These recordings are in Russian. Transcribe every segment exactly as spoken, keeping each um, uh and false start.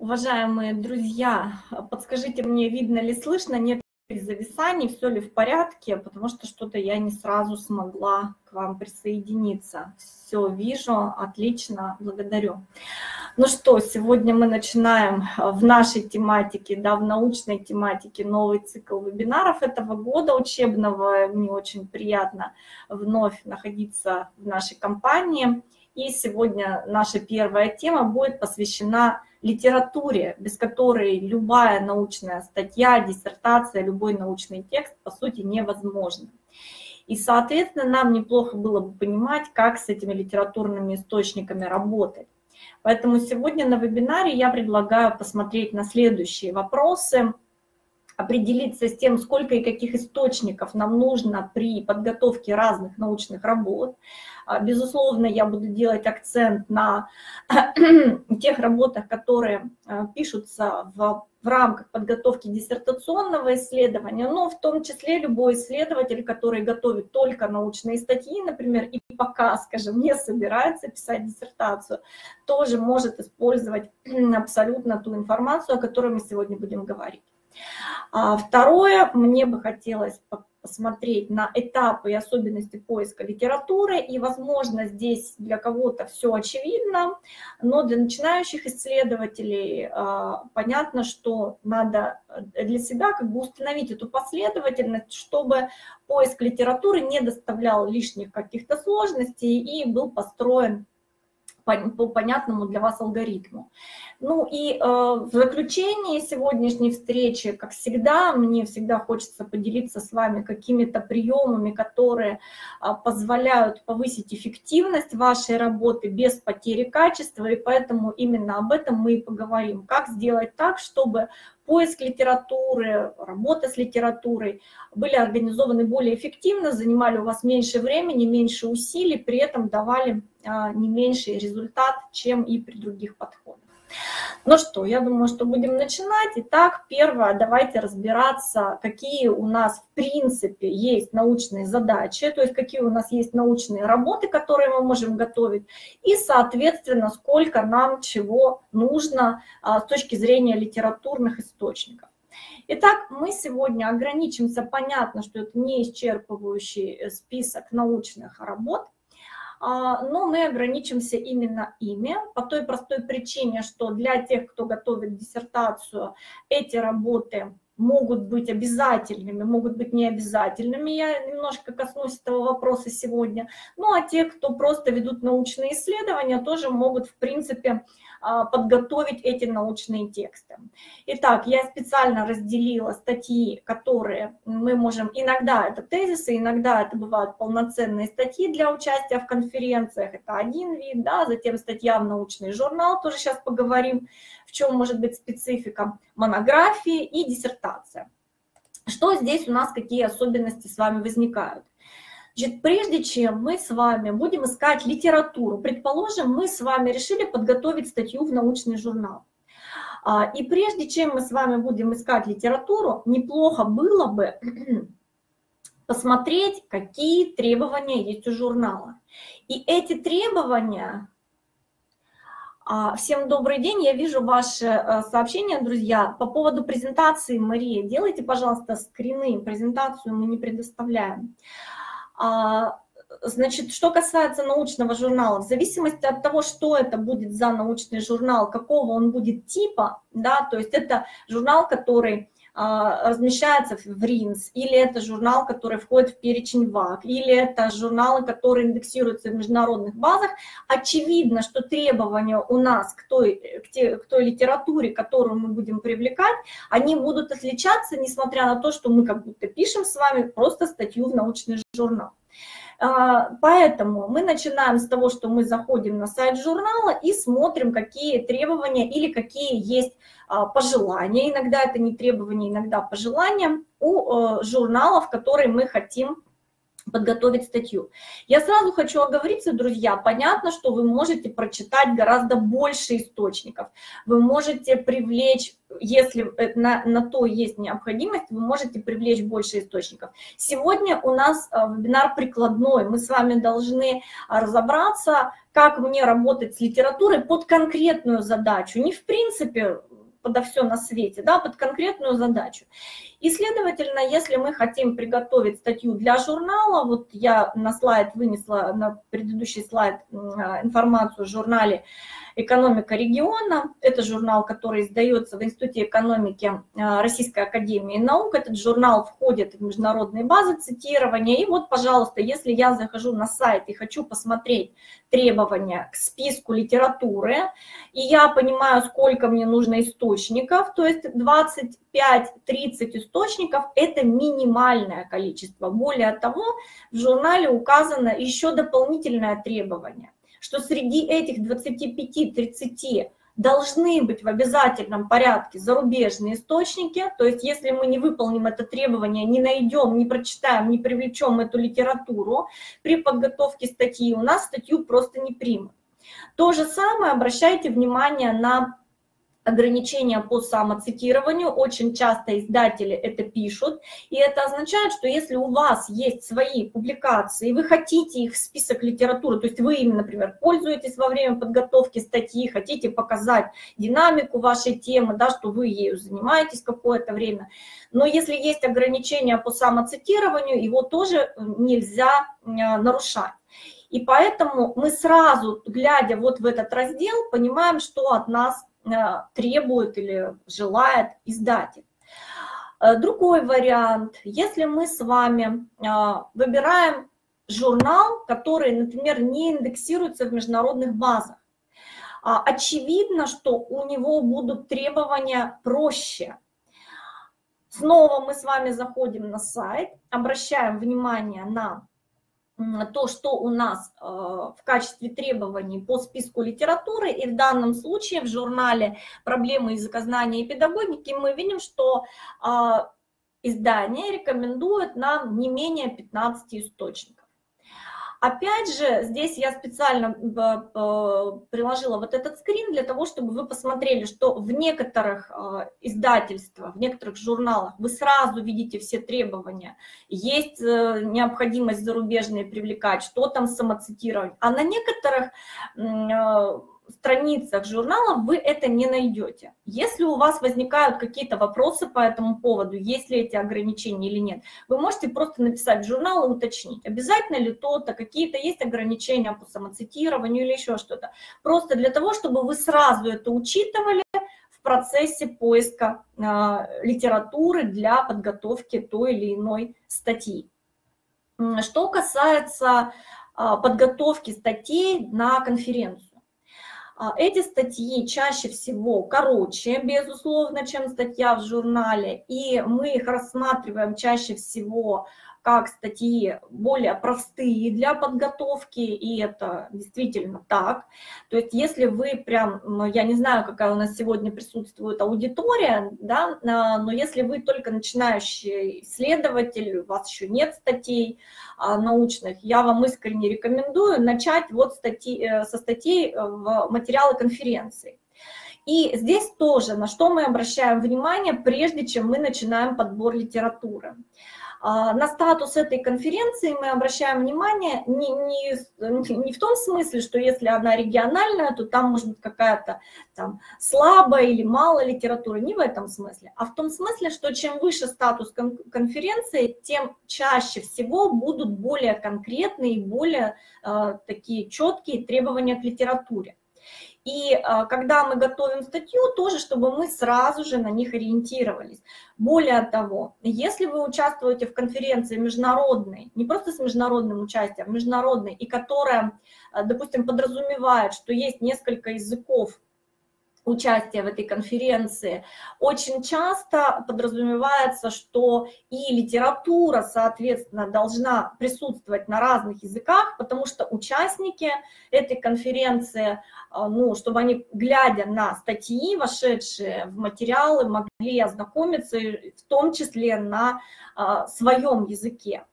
Уважаемые друзья, подскажите мне, видно ли, слышно, нет ли зависаний, все ли в порядке, потому что что-то я не сразу смогла к вам присоединиться. Все вижу, отлично, благодарю. Ну что, сегодня мы начинаем в нашей тематике, да, в научной тематике новый цикл вебинаров этого года учебного. Мне очень приятно вновь находиться в нашей компании. И сегодня наша первая тема будет посвящена литературе, без которой любая научная статья, диссертация, любой научный текст, по сути, невозможно. И, соответственно, нам неплохо было бы понимать, как с этими литературными источниками работать. Поэтому сегодня на вебинаре я предлагаю посмотреть на следующие вопросы, определиться с тем, сколько и каких источников нам нужно при подготовке разных научных работ. Безусловно, я буду делать акцент на тех работах, которые пишутся в, в рамках подготовки диссертационного исследования, но в том числе любой исследователь, который готовит только научные статьи, например, и пока, скажем, не собирается писать диссертацию, тоже может использовать абсолютно ту информацию, о которой мы сегодня будем говорить. Второе, мне бы хотелось посмотреть на этапы и особенности поиска литературы, и, возможно, здесь для кого-то все очевидно, но для начинающих исследователей понятно, что надо для себя как бы установить эту последовательность, чтобы поиск литературы не доставлял лишних каких-то сложностей и был построен по понятному для вас алгоритму. Ну и э, в заключении сегодняшней встречи, как всегда, мне всегда хочется поделиться с вами какими-то приемами, которые э, позволяют повысить эффективность вашей работы без потери качества, и поэтому именно об этом мы и поговорим. Как сделать так, чтобы поиск литературы, работа с литературой были организованы более эффективно, занимали у вас меньше времени, меньше усилий, при этом давали не меньший результат, чем и при других подходах. Ну что, я думаю, что будем начинать. Итак, первое, давайте разбираться, какие у нас в принципе есть научные задачи, то есть какие у нас есть научные работы, которые мы можем готовить, и, соответственно, сколько нам чего нужно с точки зрения литературных источников. Итак, мы сегодня ограничимся, понятно, что это не исчерпывающий список научных работ, но мы ограничимся именно ими по той простой причине, что для тех, кто готовит диссертацию, эти работы могут быть обязательными, могут быть необязательными. Я немножко коснусь этого вопроса сегодня. Ну а те, кто просто ведут научные исследования, тоже могут, в принципе, подготовить эти научные тексты. Итак, я специально разделила статьи, которые мы можем... Иногда это тезисы, иногда это бывают полноценные статьи для участия в конференциях. Это один вид, да, затем статья в научный журнал, тоже сейчас поговорим, в чем может быть специфика, монографии и диссертация. Что здесь у нас, какие особенности с вами возникают? Значит, прежде чем мы с вами будем искать литературу, предположим, мы с вами решили подготовить статью в научный журнал. И прежде чем мы с вами будем искать литературу, неплохо было бы посмотреть, какие требования есть у журнала. И эти требования... Всем добрый день, я вижу ваши сообщения, друзья. По поводу презентации, Мария, делайте, пожалуйста, скрины, презентацию мы не предоставляем. Значит, что касается научного журнала, в зависимости от того, что это будет за научный журнал, какого он будет типа, да, то есть это журнал, который размещается в РИНС, или это журнал, который входит в перечень ВАК, или это журналы, которые индексируются в международных базах. Очевидно, что требования у нас к той, к те, к той литературе, которую мы будем привлекать, они будут отличаться, несмотря на то, что мы как будто пишем с вами просто статью в научный журнал. Поэтому мы начинаем с того, что мы заходим на сайт журнала и смотрим, какие требования или какие есть пожелания. Иногда это не требования, иногда пожелания у журналов, которые мы хотим подготовить статью. Я сразу хочу оговориться, друзья, понятно, что вы можете прочитать гораздо больше источников, вы можете привлечь, если на, на то есть необходимость, вы можете привлечь больше источников. Сегодня у нас вебинар прикладной, мы с вами должны разобраться, как мне работать с литературой под конкретную задачу, не в принципе подо все на свете, да, под конкретную задачу. И, следовательно, если мы хотим приготовить статью для журнала, вот я на слайд вынесла, на предыдущий слайд информацию в журнале «Экономика региона». Это журнал, который издается в Институте экономики Российской академии наук. Этот журнал входит в международные базы цитирования. И вот, пожалуйста, если я захожу на сайт и хочу посмотреть требования к списку литературы, и я понимаю, сколько мне нужно источников, то есть двадцать пять-тридцать источников – это минимальное количество. Более того, в журнале указано еще дополнительное требование, что среди этих двадцати пяти-тридцати должны быть в обязательном порядке зарубежные источники, то есть если мы не выполним это требование, не найдем, не прочитаем, не привлечем эту литературу, при подготовке статьи у нас статью просто не примут. То же самое обращайте внимание на ограничения по самоцитированию, очень часто издатели это пишут, и это означает, что если у вас есть свои публикации, вы хотите их в список литературы, то есть вы им, например, пользуетесь во время подготовки статьи, хотите показать динамику вашей темы, да, что вы ею занимаетесь какое-то время, но если есть ограничения по самоцитированию, его тоже нельзя нарушать. И поэтому мы сразу, глядя вот в этот раздел, понимаем, что от нас требует или желает издатель. Другой вариант, если мы с вами выбираем журнал, который, например, не индексируется в международных базах, очевидно, что у него будут требования проще. Снова мы с вами заходим на сайт, обращаем внимание на то, что у нас в качестве требований по списку литературы, и в данном случае в журнале «Проблемы языкознания и педагогики» мы видим, что издание рекомендует нам не менее пятнадцати источников. Опять же, здесь я специально приложила вот этот скрин для того, чтобы вы посмотрели, что в некоторых издательствах, в некоторых журналах вы сразу видите все требования. Есть необходимость зарубежные привлекать, что там самоцитировать. А на некоторых страницах журналов вы это не найдете. Если у вас возникают какие-то вопросы по этому поводу, есть ли эти ограничения или нет, вы можете просто написать в журнал и уточнить, обязательно ли то-то, какие-то есть ограничения по самоцитированию или еще что-то. Просто для того, чтобы вы сразу это учитывали в процессе поиска э, литературы для подготовки той или иной статьи. Что касается э, подготовки статей на конференцию. Эти статьи чаще всего короче, безусловно, чем статья в журнале, и мы их рассматриваем чаще всего как статьи более простые для подготовки, и это действительно так. То есть если вы прям, я не знаю, какая у нас сегодня присутствует аудитория, да, но если вы только начинающий исследователь, у вас еще нет статей научных, я вам искренне рекомендую начать вот статьи, со статей в материалы конференции. И здесь тоже, на что мы обращаем внимание, прежде чем мы начинаем подбор литературы. На статус этой конференции мы обращаем внимание не, не, не в том смысле, что если она региональная, то там может быть какая-то там слабая или мало литературы, не в этом смысле, а в том смысле, что чем выше статус конференции, тем чаще всего будут более конкретные и более э, такие четкие требования к литературе. И а, когда мы готовим статью, тоже, чтобы мы сразу же на них ориентировались. Более того, если вы участвуете в конференции международной, не просто с международным участием, международной, и которая, допустим, подразумевает, что есть несколько языков участия в этой конференции, очень часто подразумевается, что и литература, соответственно, должна присутствовать на разных языках, потому что участники этой конференции, ну, чтобы они, глядя на статьи, вошедшие в материалы, могли ознакомиться, в том числе на своем языке.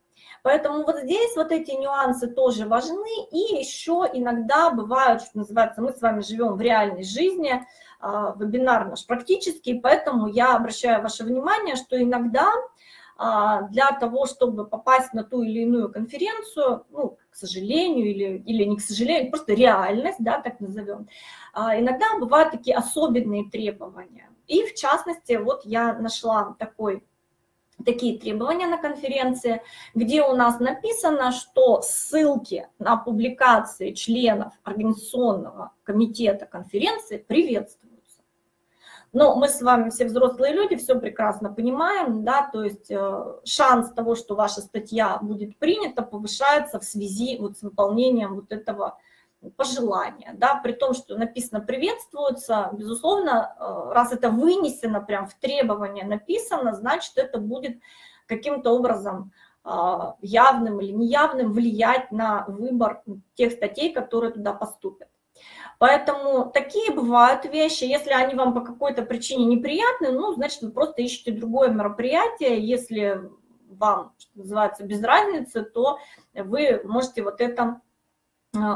Поэтому вот здесь вот эти нюансы тоже важны. И еще иногда бывают, что называется, мы с вами живем в реальной жизни, вебинар наш практический, поэтому я обращаю ваше внимание, что иногда для того, чтобы попасть на ту или иную конференцию, ну, к сожалению, или, или не к сожалению, просто реальность, да, так назовем, иногда бывают такие особенные требования. И в частности, вот я нашла такой, такие требования на конференции, где у нас написано, что ссылки на публикации членов организационного комитета конференции приветствуют. Но мы с вами все взрослые люди, все прекрасно понимаем, да, то есть шанс того, что ваша статья будет принята, повышается в связи вот с выполнением вот этого пожелания, да, при том, что написано «приветствуется», безусловно, раз это вынесено прям в требование написано, значит, это будет каким-то образом явным или неявным влиять на выбор тех статей, которые туда поступят. Поэтому такие бывают вещи, если они вам по какой-то причине неприятны, ну, значит, вы просто ищете другое мероприятие, если вам, что называется, без разницы, то вы можете вот это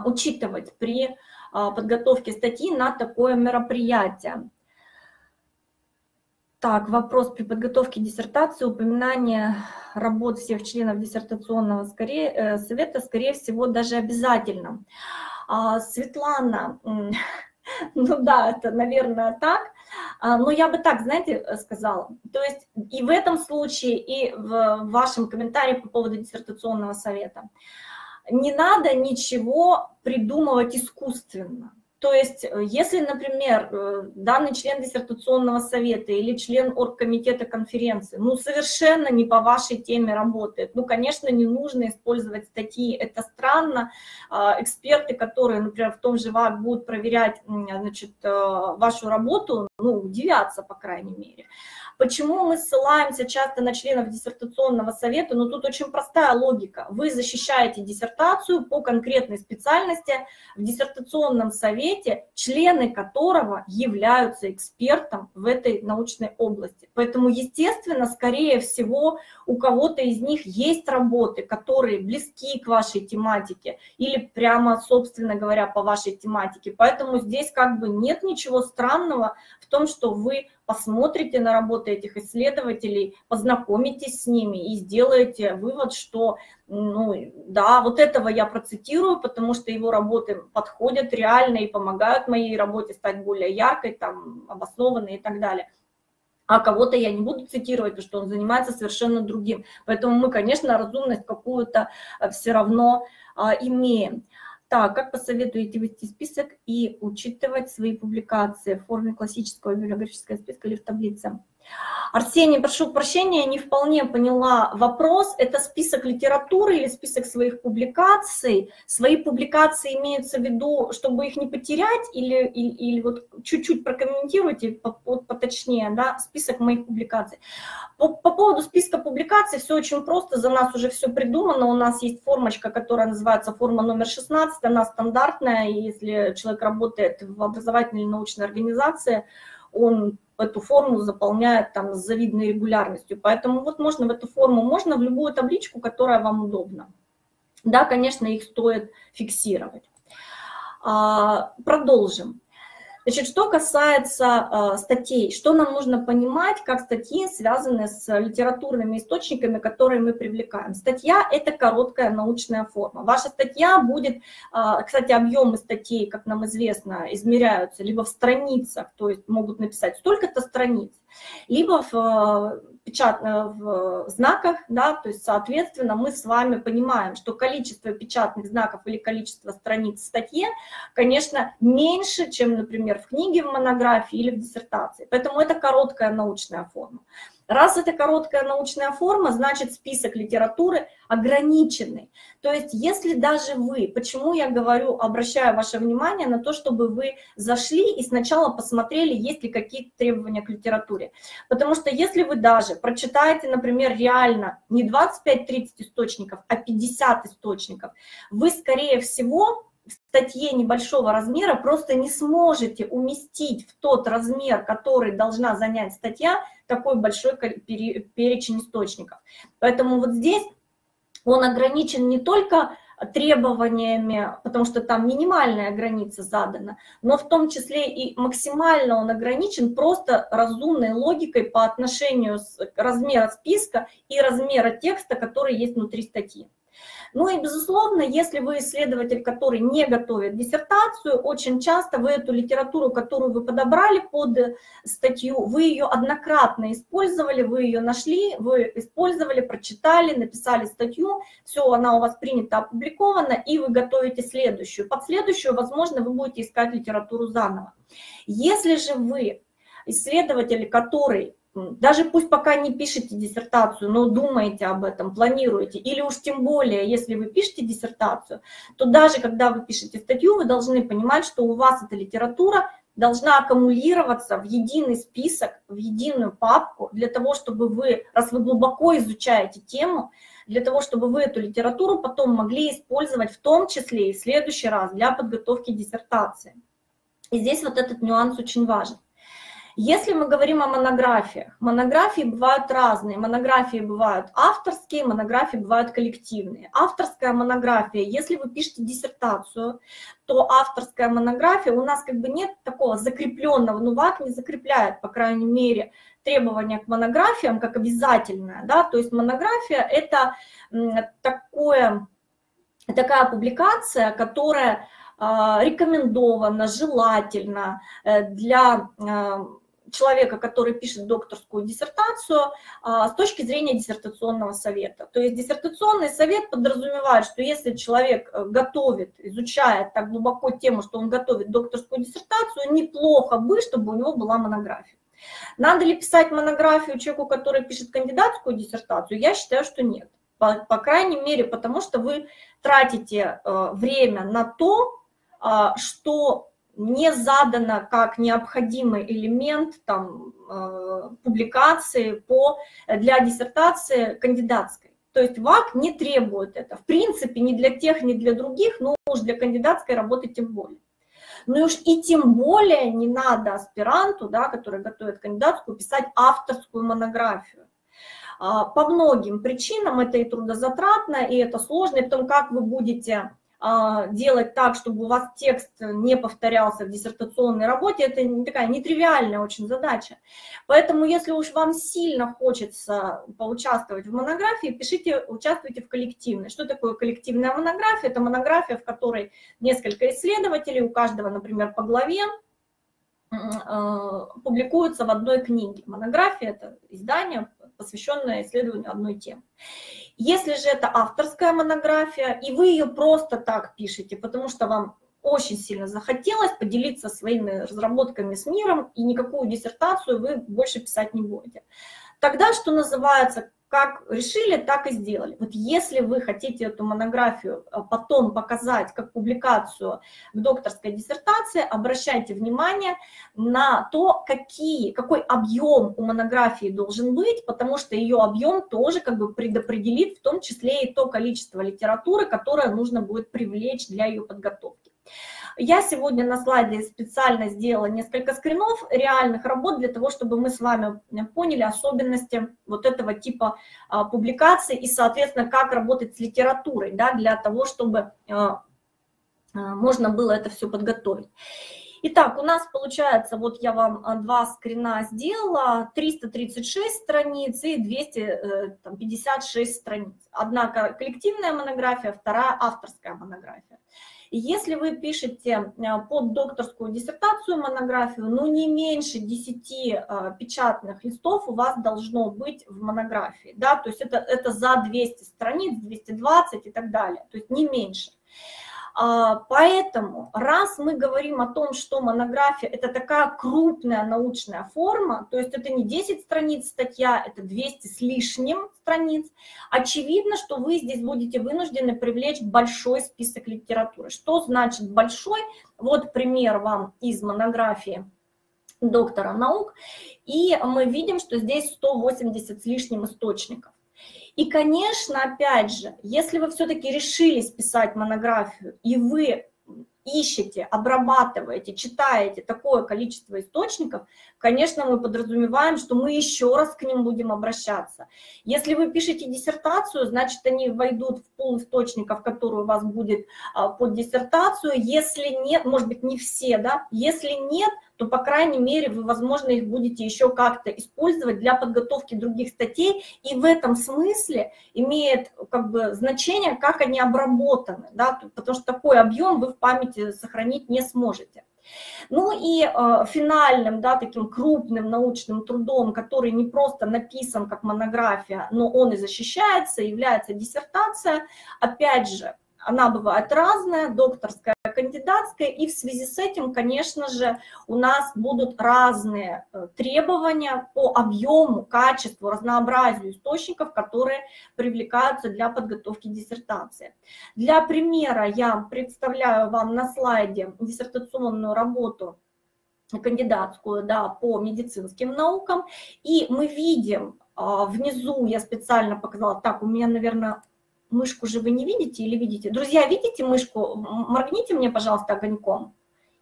учитывать при подготовке статьи на такое мероприятие. Так, вопрос: при подготовке диссертации упоминание работ всех членов диссертационного скорее, совета, скорее всего, даже обязательно. Светлана, ну да, это, наверное, так, но я бы так, знаете, сказала, то есть и в этом случае, и в вашем комментарии по поводу диссертационного совета, не надо ничего придумывать искусственно. То есть, если, например, данный член диссертационного совета или член оргкомитета конференции, ну, совершенно не по вашей теме работает, ну, конечно, не нужно использовать статьи, это странно. Эксперты, которые, например, в том же ВАК будут проверять, значит, вашу работу, ну, удивятся, по крайней мере. Почему мы ссылаемся часто на членов диссертационного совета? Ну, тут очень простая логика. Вы защищаете диссертацию по конкретной специальности в диссертационном совете, члены которого являются экспертом в этой научной области. Поэтому, естественно, скорее всего, у кого-то из них есть работы, которые близки к вашей тематике или прямо, собственно говоря, по вашей тематике. Поэтому здесь как бы нет ничего странного в том, что вы посмотрите на работы этих исследователей, познакомитесь с ними и сделаете вывод, что, ну, да, вот этого я процитирую, потому что его работы подходят реально и помогают моей работе стать более яркой, там, обоснованной и так далее. А кого-то я не буду цитировать, потому что он занимается совершенно другим. Поэтому мы, конечно, разумность какую-то все равно а, имеем. Так, как посоветуете вести список и учитывать свои публикации в форме классического библиографического списка или в таблице? Арсений, прошу прощения, я не вполне поняла вопрос. Это список литературы или список своих публикаций? Свои публикации имеются в виду, чтобы их не потерять? Или, или, или вот чуть-чуть прокомментируйте поточнее, да, список моих публикаций. По, по поводу списка публикаций все очень просто, за нас уже все придумано. У нас есть формочка, которая называется форма номер шестнадцать, она стандартная. Если человек работает в образовательной или научной организации, он эту форму заполняет там с завидной регулярностью. Поэтому вот можно в эту форму, можно в любую табличку, которая вам удобна. Да, конечно, их стоит фиксировать. А, продолжим. Значит, что касается а, статей, что нам нужно понимать, как статьи связаны с литературными источниками, которые мы привлекаем. Статья – это короткая научная форма. Ваша статья будет, а, кстати, объемы статей, как нам известно, измеряются либо в страницах, то есть могут написать столько-то страниц, либо в, в знаках, да, то есть, соответственно, мы с вами понимаем, что количество печатных знаков или количество страниц в статье, конечно, меньше, чем, например, в книге, в монографии или в диссертации. Поэтому это короткая научная форма. Раз это короткая научная форма, значит, список литературы ограниченный. То есть, если даже вы, почему я говорю, обращаю ваше внимание на то, чтобы вы зашли и сначала посмотрели, есть ли какие-то требования к литературе. Потому что если вы даже прочитаете, например, реально не двадцать пять тридцать источников, а пятьдесят источников, вы, скорее всего, в статье небольшого размера просто не сможете уместить в тот размер, который должна занять статья, такой большой перечень источников. Поэтому вот здесь он ограничен не только требованиями, потому что там минимальная граница задана, но в том числе и максимально он ограничен просто разумной логикой по отношению с размера списка и размера текста, который есть внутри статьи. Ну и, безусловно, если вы исследователь, который не готовит диссертацию, очень часто вы эту литературу, которую вы подобрали под статью, вы ее однократно использовали, вы ее нашли, вы использовали, прочитали, написали статью, все, она у вас принята, опубликована, и вы готовите следующую. Под следующую, возможно, вы будете искать литературу заново. Если же вы исследователь, который... Даже пусть пока не пишете диссертацию, но думаете об этом, планируете, или уж тем более, если вы пишете диссертацию, то даже когда вы пишете статью, вы должны понимать, что у вас эта литература должна аккумулироваться в единый список, в единую папку, для того, чтобы вы, раз вы глубоко изучаете тему, для того, чтобы вы эту литературу потом могли использовать в том числе и в следующий раз для подготовки диссертации. И здесь вот этот нюанс очень важен. Если мы говорим о монографиях, монографии бывают разные. Монографии бывают авторские, монографии бывают коллективные. Авторская монография, если вы пишете диссертацию, то авторская монография, у нас как бы нет такого закрепленного, ну ВАК не закрепляет, по крайней мере, требования к монографиям как обязательное, да, то есть монография это такое, такая публикация, которая рекомендовано, желательно для человека, который пишет докторскую диссертацию, с точки зрения диссертационного совета. То есть диссертационный совет подразумевает, что если человек готовит, изучает так глубоко тему, что он готовит докторскую диссертацию, неплохо бы, чтобы у него была монография. Надо ли писать монографию человеку, который пишет кандидатскую диссертацию? Я считаю, что нет. По, по крайней мере, потому что вы тратите время на то, что не задано как необходимый элемент там, публикации по, для диссертации кандидатской. То есть ВАК не требует это. В принципе, ни для тех, ни для других, но уж для кандидатской работы тем более. Ну и уж и тем более не надо аспиранту, да, который готовит кандидатскую, писать авторскую монографию. По многим причинам это и трудозатратно, и это сложно, и потом как вы будете... делать так, чтобы у вас текст не повторялся в диссертационной работе, это такая нетривиальная очень задача. Поэтому, если уж вам сильно хочется поучаствовать в монографии, пишите, участвуйте в коллективной. Что такое коллективная монография? Это монография, в которой несколько исследователей, у каждого, например, по главе, публикуются в одной книге. Монография – это издание, посвященное исследованию одной темы. Если же это авторская монография, и вы ее просто так пишете, потому что вам очень сильно захотелось поделиться своими разработками с миром, и никакую диссертацию вы больше писать не будете. Тогда, что называется, как решили, так и сделали. Вот если вы хотите эту монографию потом показать как публикацию в докторской диссертации, обращайте внимание на то, какие, какой объем у монографии должен быть, потому что ее объем тоже как бы предопределит в том числе и то количество литературы, которое нужно будет привлечь для ее подготовки. Я сегодня на слайде специально сделала несколько скринов реальных работ для того, чтобы мы с вами поняли особенности вот этого типа а, публикаций и, соответственно, как работать с литературой, да, для того, чтобы а, а, можно было это все подготовить. Итак, у нас получается, вот я вам два скрина сделала, триста тридцать шесть страниц и двести пятьдесят шесть страниц. Однако коллективная монография, вторая авторская монография. Если вы пишете под докторскую диссертацию монографию, ну не меньше десяти печатных листов у вас должно быть в монографии, да, то есть это, это за двести страниц, двести двадцать и так далее, то есть не меньше. Поэтому, раз мы говорим о том, что монография – это такая крупная научная форма, то есть это не десять страниц статья, это двести с лишним страниц, очевидно, что вы здесь будете вынуждены привлечь большой список литературы. Что значит большой? Вот пример вам из монографии доктора наук, и мы видим, что здесь сто восемьдесят с лишним источников. И, конечно, опять же, если вы все-таки решились писать монографию, и вы ищете, обрабатываете, читаете такое количество источников, конечно, мы подразумеваем, что мы еще раз к ним будем обращаться. Если вы пишете диссертацию, значит, они войдут в пул источников, который у вас будет под диссертацию. Если нет, может быть, не все, да, если нет, то, по крайней мере, вы, возможно, их будете еще как-то использовать для подготовки других статей. И в этом смысле имеет как бы значение, как они обработаны, да, потому что такой объем вы в памяти сохранить не сможете. Ну и э, финальным, да, таким крупным научным трудом, который не просто написан как монография, но он и защищается, является диссертация. Опять же, она бывает разная, докторская, кандидатская, и в связи с этим, конечно же, у нас будут разные требования по объему, качеству, разнообразию источников, которые привлекаются для подготовки диссертации. Для примера я представляю вам на слайде диссертационную работу кандидатскую, да, по медицинским наукам, и мы видим внизу, я специально показала, так, у меня, наверное, мышку же вы не видите или видите? Друзья, видите мышку? Моргните мне, пожалуйста, огоньком.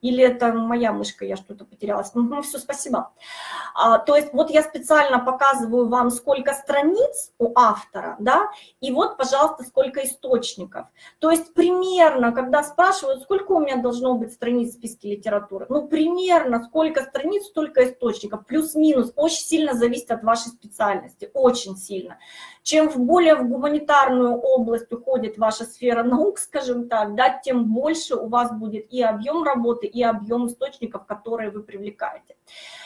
Или это моя мышка, я что-то потерялась. Ну, все, спасибо. А, то есть вот я специально показываю вам, сколько страниц у автора, да, и вот, пожалуйста, сколько источников. То есть примерно, когда спрашивают, сколько у меня должно быть страниц в списке литературы, ну, примерно сколько страниц, столько источников, плюс-минус, очень сильно зависит от вашей специальности, очень сильно. Чем в более в гуманитарную область уходит ваша сфера наук, скажем так, да, тем больше у вас будет и объем работы, и объем источников, которые вы привлекаете.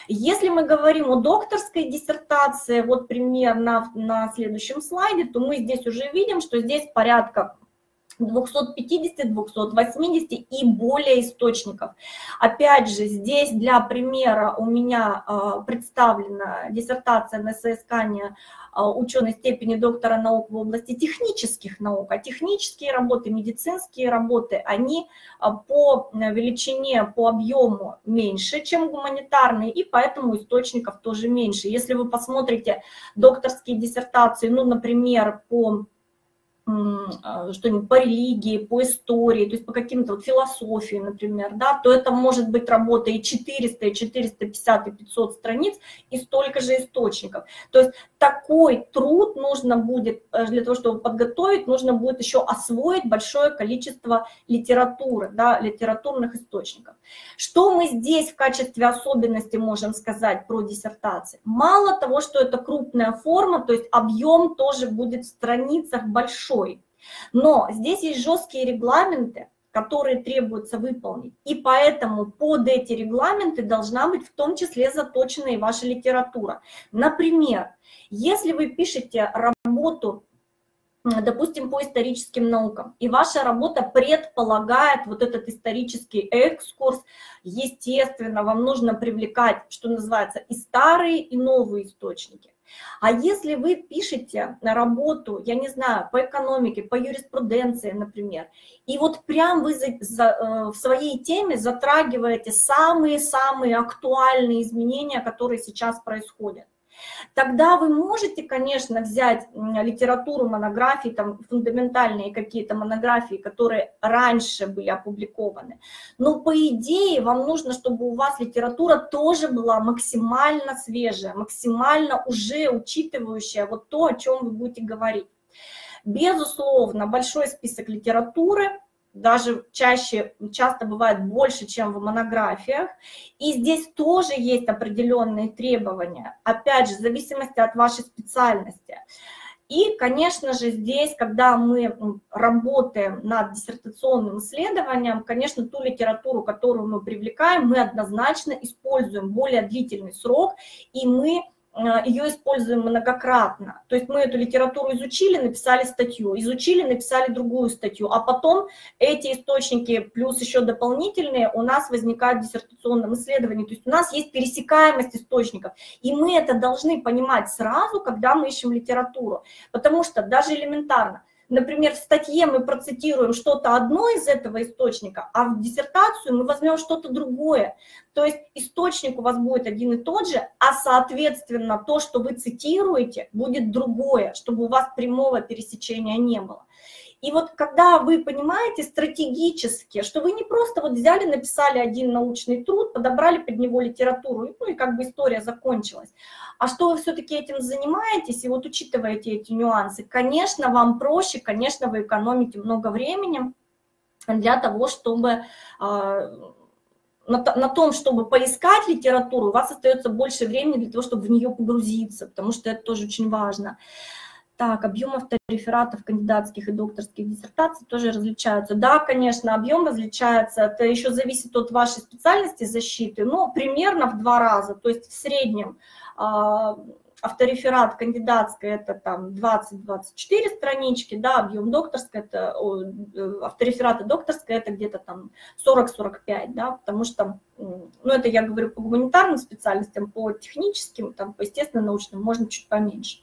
Если мы говорим о докторской диссертации, вот пример на, на следующем слайде, то мы здесь уже видим, что здесь порядка двухсот пятидесяти, двухсот восьмидесяти и более источников. Опять же, здесь для примера у меня э, представлена диссертация на соискание э, ученой степени доктора наук в области технических наук. А технические работы, медицинские работы, они э, по величине, по объему меньше, чем гуманитарные, и поэтому источников тоже меньше. Если вы посмотрите докторские диссертации, ну, например, по... что-нибудь по религии, по истории, то есть по каким-то вот философии, например, да, то это может быть работа и четыреста, и четыреста пятьдесят, и пятьсот страниц, и столько же источников. То есть такой труд нужно будет, для того, чтобы подготовить, нужно будет еще освоить большое количество литературы, да, литературных источников. Что мы здесь в качестве особенности можем сказать про диссертации? Мало того, что это крупная форма, то есть объем тоже будет в страницах большой, но здесь есть жесткие регламенты, которые требуется выполнить, и поэтому под эти регламенты должна быть в том числе заточена и ваша литература. Например, если вы пишете работу, допустим, по историческим наукам, и ваша работа предполагает вот этот исторический экскурс, естественно, вам нужно привлекать, что называется, и старые, и новые источники. А если вы пишете на работу, я не знаю, по экономике, по юриспруденции, например, и вот прям вы за, за, в своей теме затрагиваете самые-самые актуальные изменения, которые сейчас происходят, тогда вы можете, конечно, взять литературу, монографии, там, фундаментальные какие-то монографии, которые раньше были опубликованы. Но, по идее, вам нужно, чтобы у вас литература тоже была максимально свежая, максимально уже учитывающая вот то, о чем вы будете говорить. Безусловно, большой список литературы, даже чаще, часто бывает больше, чем в монографиях. И здесь тоже есть определенные требования, опять же, в зависимости от вашей специальности. И, конечно же, здесь, когда мы работаем над диссертационным исследованием, конечно, ту литературу, которую мы привлекаем, мы однозначно используем более длительный срок, и мы ее используем многократно. То есть мы эту литературу изучили, написали статью, изучили, написали другую статью, а потом эти источники плюс еще дополнительные у нас возникают в диссертационном исследовании. То есть у нас есть пересекаемость источников, и мы это должны понимать сразу, когда мы ищем литературу, потому что даже элементарно, например, в статье мы процитируем что-то одно из этого источника, а в диссертацию мы возьмем что-то другое. То есть источник у вас будет один и тот же, а, соответственно, то, что вы цитируете, будет другое, чтобы у вас прямого пересечения не было. И вот когда вы понимаете стратегически, что вы не просто вот взяли, написали один научный труд, подобрали под него литературу, ну и как бы история закончилась, а что вы все-таки этим занимаетесь, и вот учитываете эти нюансы, конечно, вам проще, конечно, вы экономите много времени для того, чтобы на том, чтобы поискать литературу, у вас остается больше времени для того, чтобы в нее погрузиться, потому что это тоже очень важно. Так, объем авторефератов кандидатских и докторских диссертаций тоже различаются. Да, конечно, объем различается, это еще зависит от вашей специальности защиты, но примерно в два раза, то есть в среднем автореферат кандидатской это там двадцать-двадцать четыре странички, да, объем докторской, это, автореферата докторской это где-то там сорок-сорок пять, да, потому что, ну это я говорю по гуманитарным специальностям, по техническим, там, по естественно-научным можно чуть поменьше.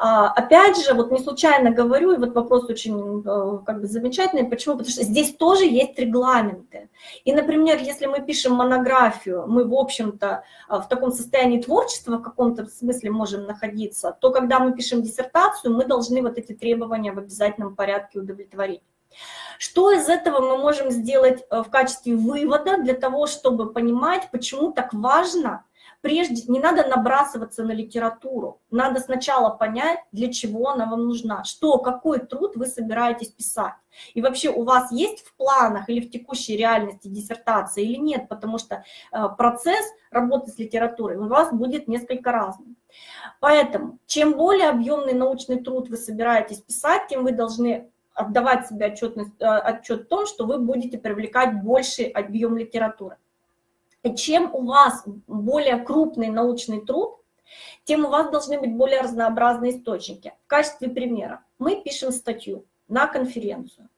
Опять же, вот не случайно говорю, и вот вопрос очень как бы замечательный, почему? Потому что здесь тоже есть регламенты. И, например, если мы пишем монографию, мы, в общем-то, в таком состоянии творчества в каком-то смысле можем находиться, то когда мы пишем диссертацию, мы должны вот эти требования в обязательном порядке удовлетворить. Что из этого мы можем сделать в качестве вывода для того, чтобы понимать, почему так важно? Прежде не надо набрасываться на литературу, надо сначала понять, для чего она вам нужна, что, какой труд вы собираетесь писать. И вообще у вас есть в планах или в текущей реальности диссертация или нет, потому что процесс работы с литературой у вас будет несколько разным. Поэтому чем более объемный научный труд вы собираетесь писать, тем вы должны отдавать себе отчетность, отчет в том, что вы будете привлекать больший объем литературы. Чем у вас более крупный научный труд, тем у вас должны быть более разнообразные источники. В качестве примера мы пишем статью на конференцию.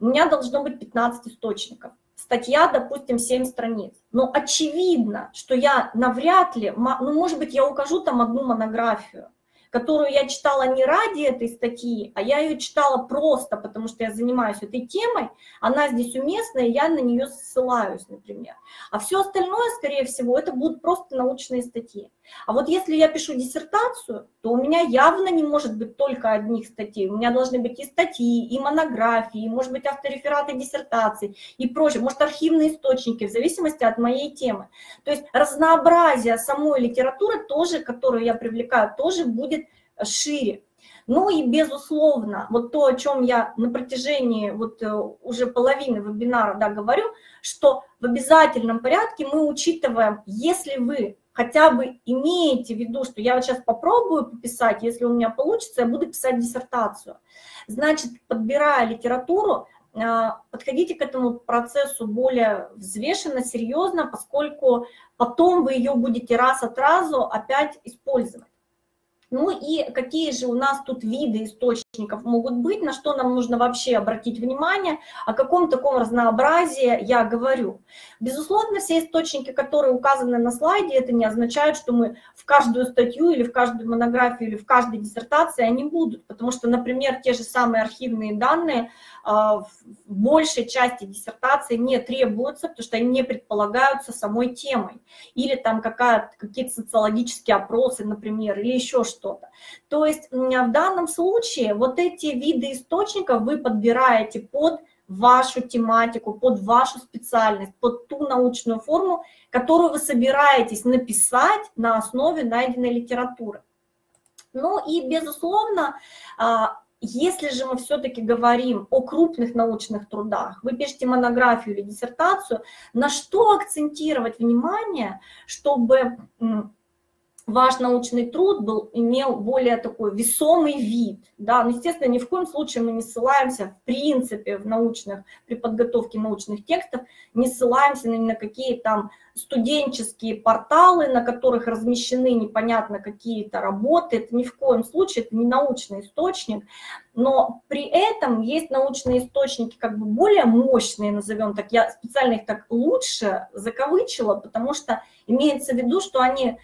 У меня должно быть пятнадцать источников. Статья, допустим, семь страниц. Но очевидно, что я навряд ли, ну, может быть, я укажу там одну монографию, которую я читала не ради этой статьи, а я ее читала просто, потому что я занимаюсь этой темой, она здесь уместна, и я на нее ссылаюсь, например. А все остальное, скорее всего, это будут просто научные статьи. А вот если я пишу диссертацию, то у меня явно не может быть только одних статей. У меня должны быть и статьи, и монографии, и, может быть, авторефераты диссертаций, и прочее, может, архивные источники, в зависимости от моей темы. То есть разнообразие самой литературы тоже, которую я привлекаю, тоже будет шире. Ну и, безусловно, вот то, о чем я на протяжении вот уже половины вебинара, да, говорю, что в обязательном порядке мы учитываем, если вы хотя бы имеете в виду, что я вот сейчас попробую пописать, если у меня получится, я буду писать диссертацию. Значит, подбирая литературу, подходите к этому процессу более взвешенно, серьезно, поскольку потом вы ее будете раз от разу опять использовать. Ну и какие же у нас тут виды источников могут быть, на что нам нужно вообще обратить внимание, о каком таком разнообразии я говорю. Безусловно, все источники, которые указаны на слайде, это не означает, что мы в каждую статью или в каждую монографию или в каждой диссертации они будут, потому что, например, те же самые архивные данные в большей части диссертации не требуются, потому что они не предполагаются самой темой. Или там какие-то социологические опросы, например, или еще что-то. что-то. То есть в данном случае вот эти виды источников вы подбираете под вашу тематику, под вашу специальность, под ту научную форму, которую вы собираетесь написать на основе найденной литературы. Ну и, безусловно, если же мы все-таки говорим о крупных научных трудах, вы пишете монографию или диссертацию, на что акцентировать внимание, чтобы ваш научный труд был, имел более такой весомый вид. Да? Но, естественно, ни в коем случае мы не ссылаемся, в принципе, в научных, при подготовке научных текстов, не ссылаемся ни на какие там студенческие порталы, на которых размещены непонятно какие-то работы. Это ни в коем случае, это не научный источник. Но при этом есть научные источники как бы более мощные, назовем так. Я специально их так лучше закавычила, потому что имеется в виду, что они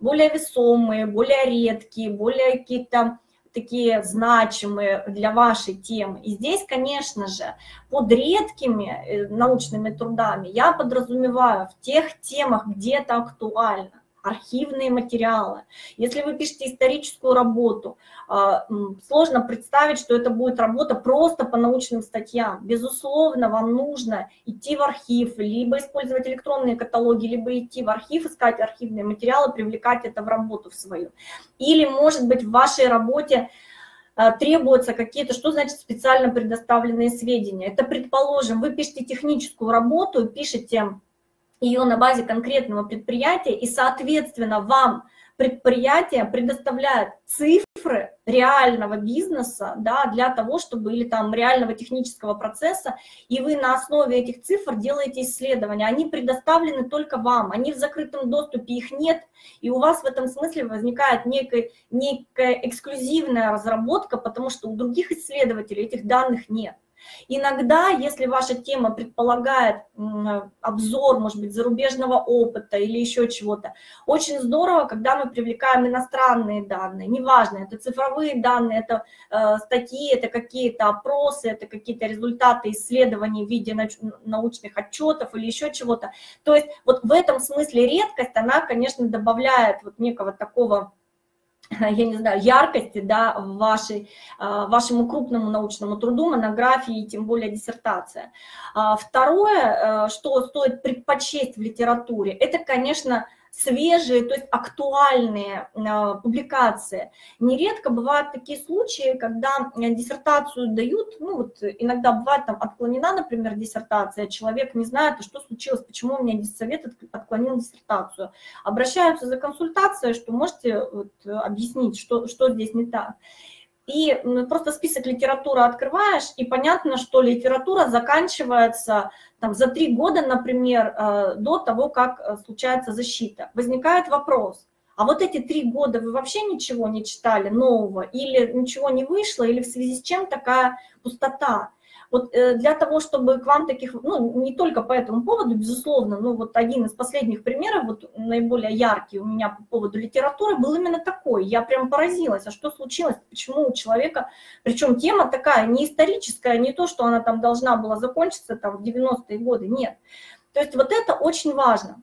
более весомые, более редкие, более какие-то такие значимые для вашей темы. И здесь, конечно же, под редкими научными трудами я подразумеваю в тех темах, где это актуально. архивные материалы. Если вы пишете историческую работу, сложно представить, что это будет работа просто по научным статьям. Безусловно, вам нужно идти в архив, либо использовать электронные каталоги, либо идти в архив, искать архивные материалы, привлекать это в работу в свою. Или, может быть, в вашей работе требуются какие-то, что значит специально предоставленные сведения. Это, предположим, вы пишете техническую работу, пишете ее на базе конкретного предприятия, и, соответственно, вам предприятие предоставляет цифры реального бизнеса, да, для того, чтобы, или там реального технического процесса, и вы на основе этих цифр делаете исследования. Они предоставлены только вам, они в закрытом доступе, их нет, и у вас в этом смысле возникает некая, некая эксклюзивная разработка, потому что у других исследователей этих данных нет. Иногда, если ваша тема предполагает обзор, может быть, зарубежного опыта или еще чего-то, очень здорово, когда мы привлекаем иностранные данные, неважно, это цифровые данные, это э, статьи, это какие-то опросы, это какие-то результаты исследований в виде научных отчетов или еще чего-то. То есть вот в этом смысле редкость, она, конечно, добавляет вот некого такого, я не знаю, яркости, да, вашей, вашему крупному научному труду, монографии и тем более диссертация. Второе, что стоит предпочесть в литературе, это, конечно, свежие, то есть актуальные публикации. Нередко бывают такие случаи, когда диссертацию дают, ну вот иногда бывает там отклонена, например, диссертация, человек не знает, что случилось, почему у меня диссовет отклонил диссертацию. Обращаются за консультацией, что можете вот объяснить, что, что здесь не так. И просто список литературы открываешь, и понятно, что литература заканчивается там, за три года, например, до того, как случается защита. Возникает вопрос, а вот эти три года вы вообще ничего не читали нового, или ничего не вышло, или в связи с чем такая пустота? Вот для того, чтобы к вам таких, ну, не только по этому поводу, безусловно, но вот один из последних примеров, вот наиболее яркий у меня по поводу литературы, был именно такой. Я прям поразилась, а что случилось, почему у человека, причем тема такая не историческая, не то, что она там должна была закончиться там в девяностые годы, нет. То есть вот это очень важно.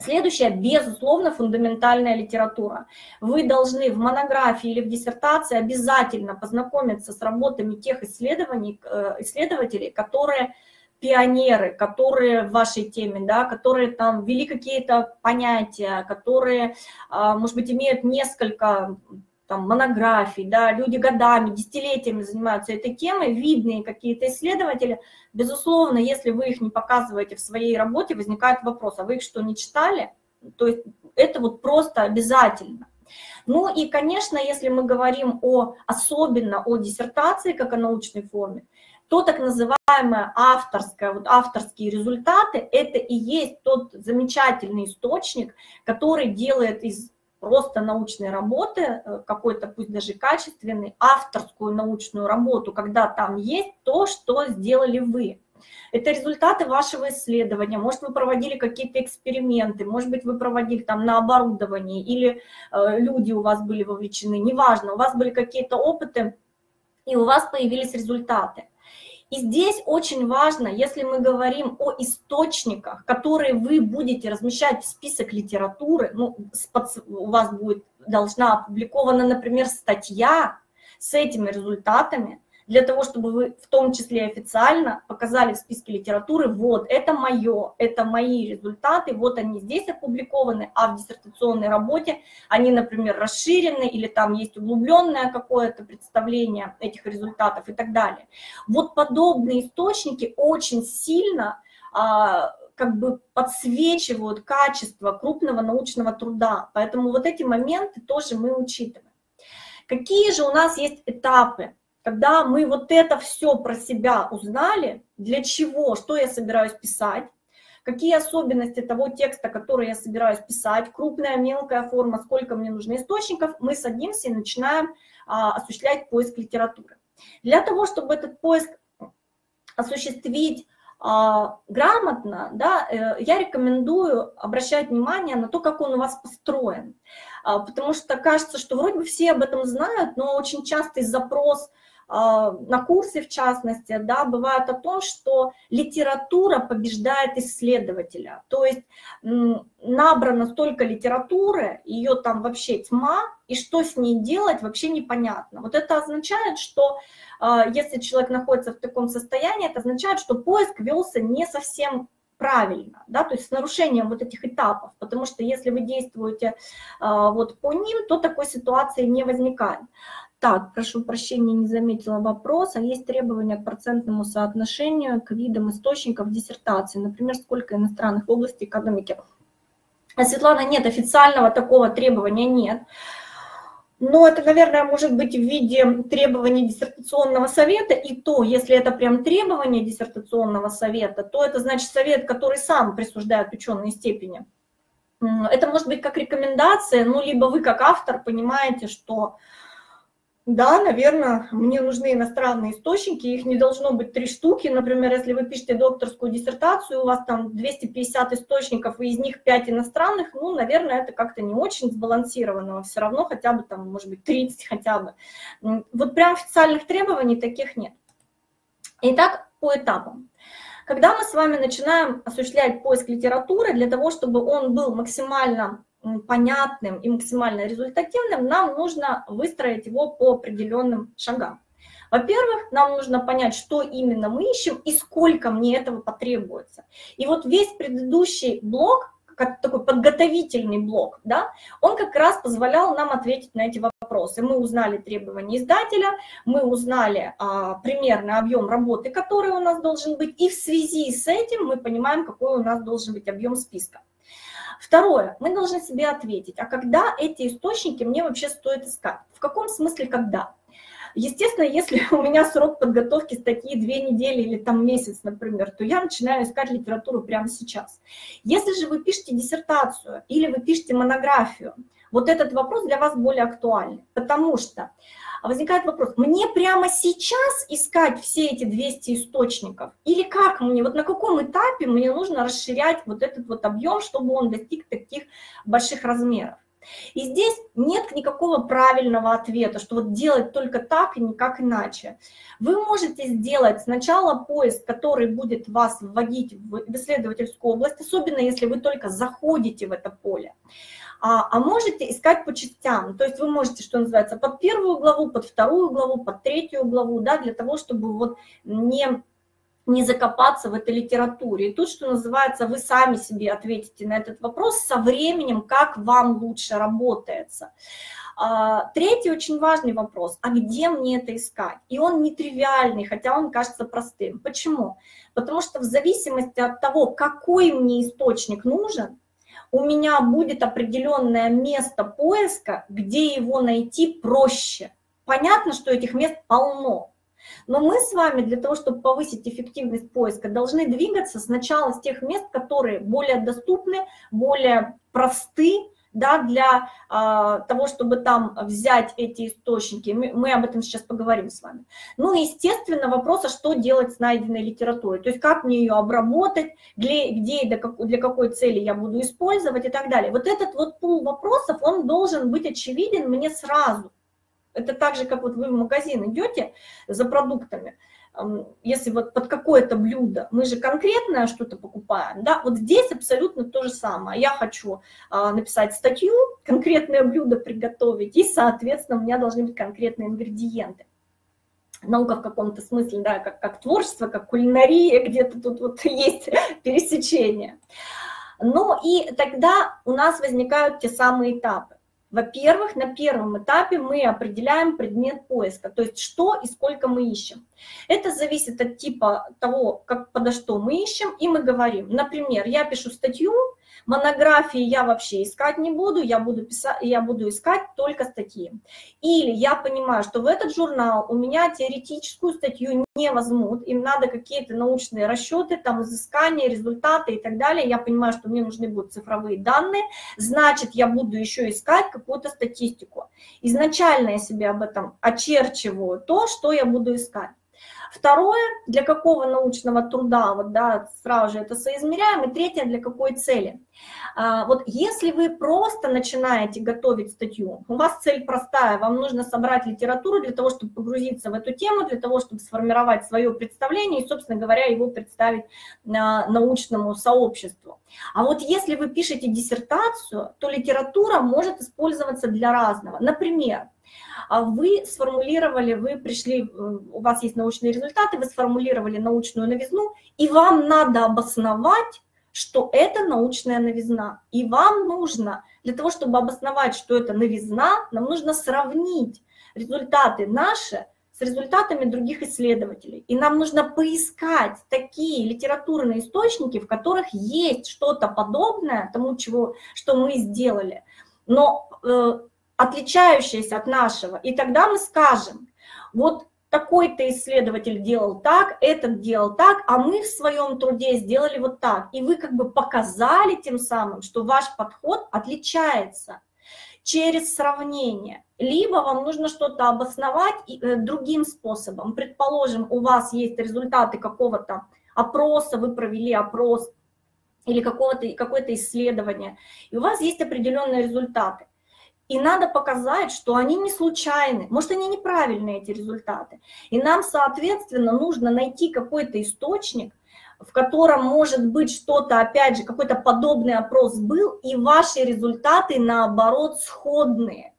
Следующая, безусловно, фундаментальная литература. Вы должны в монографии или в диссертации обязательно познакомиться с работами тех исследований, исследователей, которые пионеры, которые в вашей теме, да, которые там ввели какие-то понятия, которые, может быть, имеют несколько там, монографий, да, люди годами, десятилетиями занимаются этой темой, видные какие-то исследователи. Безусловно, если вы их не показываете в своей работе, возникает вопрос, а вы их что, не читали? То есть это вот просто обязательно. Ну и, конечно, если мы говорим о, особенно о диссертации, как о научной форме, то так называемое авторское, вот авторские результаты, это и есть тот замечательный источник, который делает из просто научной работы, какой-то пусть даже качественной, авторскую научную работу, когда там есть то, что сделали вы. Это результаты вашего исследования, может, вы проводили какие-то эксперименты, может быть, вы проводили там на оборудовании, или э, люди у вас были вовлечены, неважно, у вас были какие-то опыты, и у вас появились результаты. И здесь очень важно, если мы говорим о источниках, которые вы будете размещать в список литературы, ну, у вас будет должна опубликована, например, статья с этими результатами, для того, чтобы вы в том числе официально показали в списке литературы, вот, это мое, это мои результаты, вот они здесь опубликованы, а в диссертационной работе они, например, расширены, или там есть углубленное какое-то представление этих результатов и так далее. Вот подобные источники очень сильно а, как бы подсвечивают качество крупного научного труда, поэтому вот эти моменты тоже мы учитываем. Какие же у нас есть этапы? Когда мы вот это все про себя узнали, для чего, что я собираюсь писать, какие особенности того текста, который я собираюсь писать, крупная, мелкая форма, сколько мне нужно источников, мы садимся и начинаем а, осуществлять поиск литературы. Для того, чтобы этот поиск осуществить а, грамотно, да, я рекомендую обращать внимание на то, как он у вас построен. А, потому что кажется, что вроде бы все об этом знают, но очень частый запрос на курсе, в частности, да, бывает о том, что литература побеждает исследователя. То есть набрано столько литературы, ее там вообще тьма, и что с ней делать, вообще непонятно. Вот это означает, что если человек находится в таком состоянии, это означает, что поиск велся не совсем правильно, да, то есть с нарушением вот этих этапов, потому что если вы действуете вот по ним, то такой ситуации не возникает. Так, прошу прощения, не заметила вопроса. Есть требования к процентному соотношению к видам источников диссертации, например, сколько иностранных в области экономики. Светлана, нет, официального такого требования нет. Но это, наверное, может быть в виде требований диссертационного совета, и то, если это прям требование диссертационного совета, то это значит совет, который сам присуждает ученые степени. Это может быть как рекомендация, ну, либо вы как автор понимаете, что... Да, наверное, мне нужны иностранные источники, их не должно быть три штуки. Например, если вы пишете докторскую диссертацию, у вас там двести пятьдесят источников, и из них пять иностранных, ну, наверное, это как-то не очень сбалансированного. Все равно хотя бы там, может быть, тридцать хотя бы. Вот прям официальных требований таких нет. Итак, по этапам. Когда мы с вами начинаем осуществлять поиск литературы, для того, чтобы он был максимально понятным и максимально результативным, нам нужно выстроить его по определенным шагам. Во-первых, нам нужно понять, что именно мы ищем и сколько мне этого потребуется. И вот весь предыдущий блок, как такой подготовительный блок, да, он как раз позволял нам ответить на эти вопросы. Мы узнали требования издателя, мы узнали а, примерный объем работы, который у нас должен быть, и в связи с этим мы понимаем, какой у нас должен быть объем списка. Второе, мы должны себе ответить, а когда эти источники мне вообще стоит искать? В каком смысле когда? Естественно, если у меня срок подготовки статьи две недели или там месяц, например, то я начинаю искать литературу прямо сейчас. Если же вы пишете диссертацию или вы пишете монографию, вот этот вопрос для вас более актуальный, потому что возникает вопрос, мне прямо сейчас искать все эти двести источников? Или как мне, вот на каком этапе мне нужно расширять вот этот вот объем, чтобы он достиг таких больших размеров? И здесь нет никакого правильного ответа, что вот делать только так и никак иначе. Вы можете сделать сначала поиск, который будет вас вводить в исследовательскую область, особенно если вы только заходите в это поле. А, а можете искать по частям, то есть вы можете, что называется, под первую главу, под вторую главу, под третью главу, да, для того, чтобы вот не... не закопаться в этой литературе. И тут, что называется, вы сами себе ответите на этот вопрос со временем, как вам лучше работается. Третий очень важный вопрос, а где мне это искать? И он нетривиальный, хотя он кажется простым. Почему? Потому что в зависимости от того, какой мне источник нужен, у меня будет определенное место поиска, где его найти проще. Понятно, что этих мест полно. Но мы с вами для того, чтобы повысить эффективность поиска, должны двигаться сначала с тех мест, которые более доступны, более просты, да, для э, того, чтобы там взять эти источники. Мы, мы об этом сейчас поговорим с вами. Ну и, естественно, вопрос, а что делать с найденной литературой, то есть как мне ее обработать, где, где и для какой, для какой цели я буду использовать и так далее. Вот этот вот пул вопросов, он должен быть очевиден мне сразу. Это так же, как вот вы в магазин идете за продуктами, если вот под какое-то блюдо, мы же конкретное что-то покупаем, да, вот здесь абсолютно то же самое. Я хочу написать статью, конкретное блюдо приготовить, и, соответственно, у меня должны быть конкретные ингредиенты. Наука в каком-то смысле, да, как, как творчество, как кулинария, где-то тут вот есть пересечение. Ну и тогда у нас возникают те самые этапы. Во-первых, на первом этапе мы определяем предмет поиска, то есть что и сколько мы ищем. Это зависит от типа того, как, подо что мы ищем, и мы говорим. Например, я пишу статью, монографии я вообще искать не буду, я буду, писать, я буду искать только статьи. Или я понимаю, что в этот журнал у меня теоретическую статью не возьмут, им надо какие-то научные расчеты, там, изыскания, результаты и так далее. Я понимаю, что мне нужны будут цифровые данные, значит, я буду еще искать какую-то статистику. Изначально я себе об этом очерчиваю, то, что я буду искать. Второе, для какого научного труда, вот, да, сразу же это соизмеряем. И третье, для какой цели. А, вот если вы просто начинаете готовить статью, у вас цель простая, вам нужно собрать литературу для того, чтобы погрузиться в эту тему, для того, чтобы сформировать свое представление и, собственно говоря, его представить а, научному сообществу. А вот если вы пишете диссертацию, то литература может использоваться для разного. Например, вы сформулировали, вы пришли, у вас есть научные результаты, вы сформулировали научную новизну, и вам надо обосновать, что это научная новизна. И вам нужно, для того, чтобы обосновать, что это новизна, нам нужно сравнить результаты наши с результатами других исследователей. И нам нужно поискать такие литературные источники, в которых есть что-то подобное тому, чего, что мы сделали, но э, отличающееся от нашего. И тогда мы скажем, вот такой-то исследователь делал так, этот делал так, а мы в своем труде сделали вот так. И вы как бы показали тем самым, что ваш подход отличается через сравнение. Либо вам нужно что-то обосновать другим способом. Предположим, у вас есть результаты какого-то опроса, вы провели опрос или какое-то исследование, и у вас есть определенные результаты. И надо показать, что они не случайны, может, они неправильные, эти результаты. И нам, соответственно, нужно найти какой-то источник, в котором, может быть, что-то, опять же, какой-то подобный опрос был, и ваши результаты, наоборот, сходные.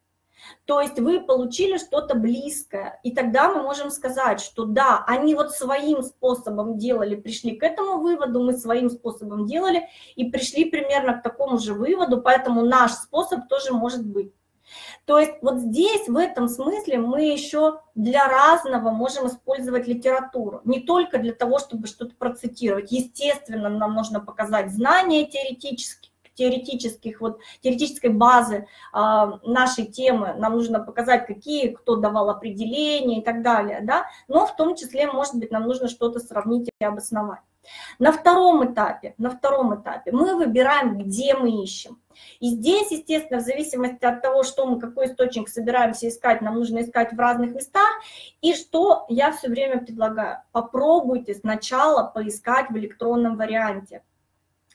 То есть вы получили что-то близкое, и тогда мы можем сказать, что да, они вот своим способом делали, пришли к этому выводу, мы своим способом делали и пришли примерно к такому же выводу, поэтому наш способ тоже может быть. То есть вот здесь, в этом смысле, мы еще для разного можем использовать литературу, не только для того, чтобы что-то процитировать. Естественно, нам нужно показать знания теоретические, теоретических, вот, теоретической базы э, нашей темы, нам нужно показать, какие, кто давал определения и так далее, да? Но в том числе, может быть, нам нужно что-то сравнить и обосновать. На втором этапе, на втором этапе мы выбираем, где мы ищем. И здесь, естественно, в зависимости от того, что мы, какой источник собираемся искать, нам нужно искать в разных местах. И что я все время предлагаю? Попробуйте сначала поискать в электронном варианте.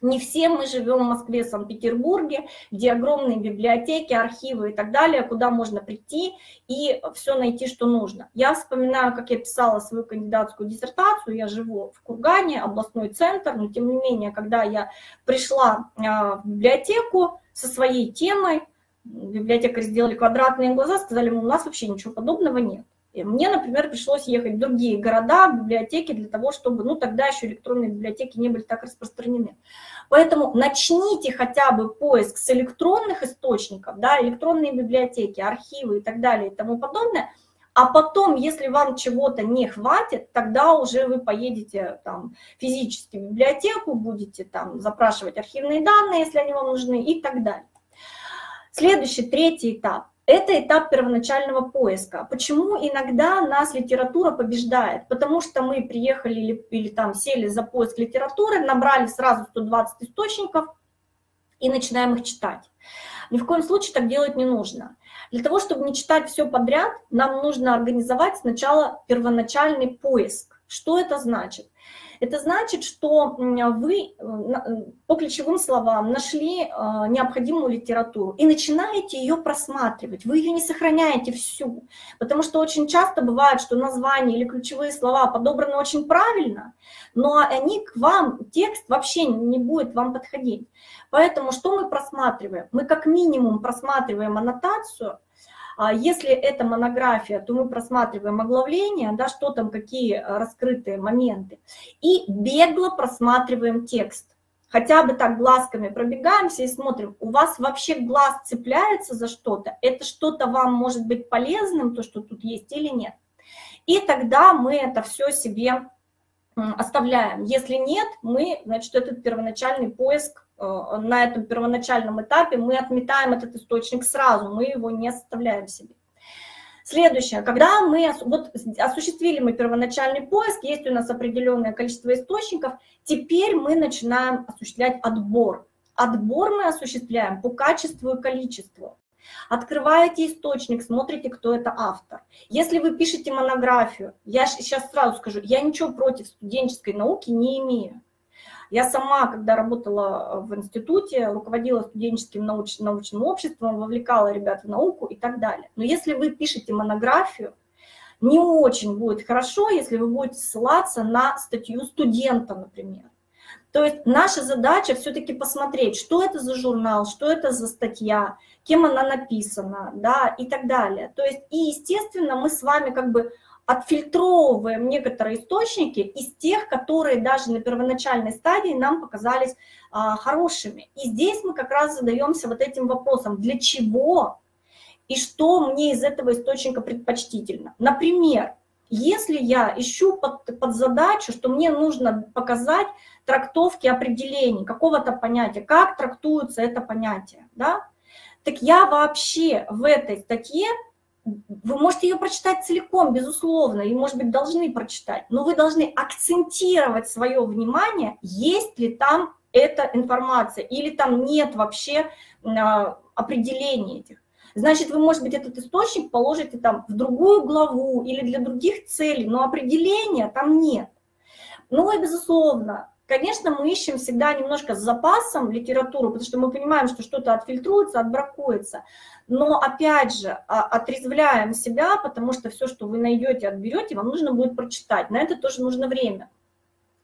Не все мы живем в Москве, Санкт-Петербурге, где огромные библиотеки, архивы и так далее, куда можно прийти и все найти, что нужно. Я вспоминаю, как я писала свою кандидатскую диссертацию, я живу в Кургане, областной центр, но тем не менее, когда я пришла в библиотеку со своей темой, библиотекари сделали квадратные глаза, сказали, у нас вообще ничего подобного нет. И мне, например, пришлось ехать в другие города, в библиотеки для того, чтобы, ну, тогда еще электронные библиотеки не были так распространены. Поэтому начните хотя бы поиск с электронных источников, да, электронные библиотеки, архивы и так далее и тому подобное. А потом, если вам чего-то не хватит, тогда уже вы поедете там, физически в библиотеку, будете там запрашивать архивные данные, если они вам нужны, и так далее. Следующий, третий этап. Это этап первоначального поиска. Почему иногда нас литература побеждает? Потому что мы приехали или, или там сели за поиск литературы, набрали сразу сто двадцать источников и начинаем их читать. Ни в коем случае так делать не нужно. Для того, чтобы не читать все подряд, нам нужно организовать сначала первоначальный поиск. Что это значит? Это значит, что вы по ключевым словам нашли необходимую литературу и начинаете ее просматривать. Вы ее не сохраняете всю, потому что очень часто бывает, что названия или ключевые слова подобраны очень правильно, но они к вам, текст вообще не будет вам подходить. Поэтому что мы просматриваем? Мы как минимум просматриваем аннотацию. Если это монография, то мы просматриваем оглавление, да, что там, какие раскрытые моменты, и бегло просматриваем текст. Хотя бы так глазками пробегаемся и смотрим, у вас вообще глаз цепляется за что-то, это что-то вам может быть полезным, то, что тут есть или нет. И тогда мы это все себе оставляем. Если нет, мы, значит, этот первоначальный поиск, на этом первоначальном этапе мы отметаем этот источник сразу, мы его не оставляем себе. Следующее, когда мы вот, осуществили мы первоначальный поиск, есть у нас определенное количество источников, теперь мы начинаем осуществлять отбор. Отбор мы осуществляем по качеству и количеству. Открываете источник, смотрите, кто это автор. Если вы пишете монографию, я сейчас сразу скажу, я ничего против студенческой науки не имею. Я сама, когда работала в институте, руководила студенческим науч, научным обществом, вовлекала ребят в науку и так далее. Но если вы пишете монографию, не очень будет хорошо, если вы будете ссылаться на статью студента, например. То есть наша задача все-таки посмотреть, что это за журнал, что это за статья, кем она написана, да, и так далее. То есть, и, естественно, мы с вами как бы отфильтровываем некоторые источники из тех, которые даже на первоначальной стадии нам показались а, хорошими. И здесь мы как раз задаемся вот этим вопросом, для чего и что мне из этого источника предпочтительно. Например, если я ищу под, под задачу, что мне нужно показать трактовки определений, какого-то понятия, как трактуется это понятие, да, так я вообще в этой статье, вы можете ее прочитать целиком, безусловно, и, может быть, должны прочитать, но вы должны акцентировать свое внимание, есть ли там эта информация или там нет вообще определений этих. Значит, вы, может быть, этот источник положите там в другую главу или для других целей, но определения там нет. Ну и, безусловно, конечно, мы ищем всегда немножко с запасом литературу, потому что мы понимаем, что что-то отфильтруется, отбракуется. Но, опять же, отрезвляем себя, потому что все, что вы найдете, отберете, вам нужно будет прочитать. На это тоже нужно время.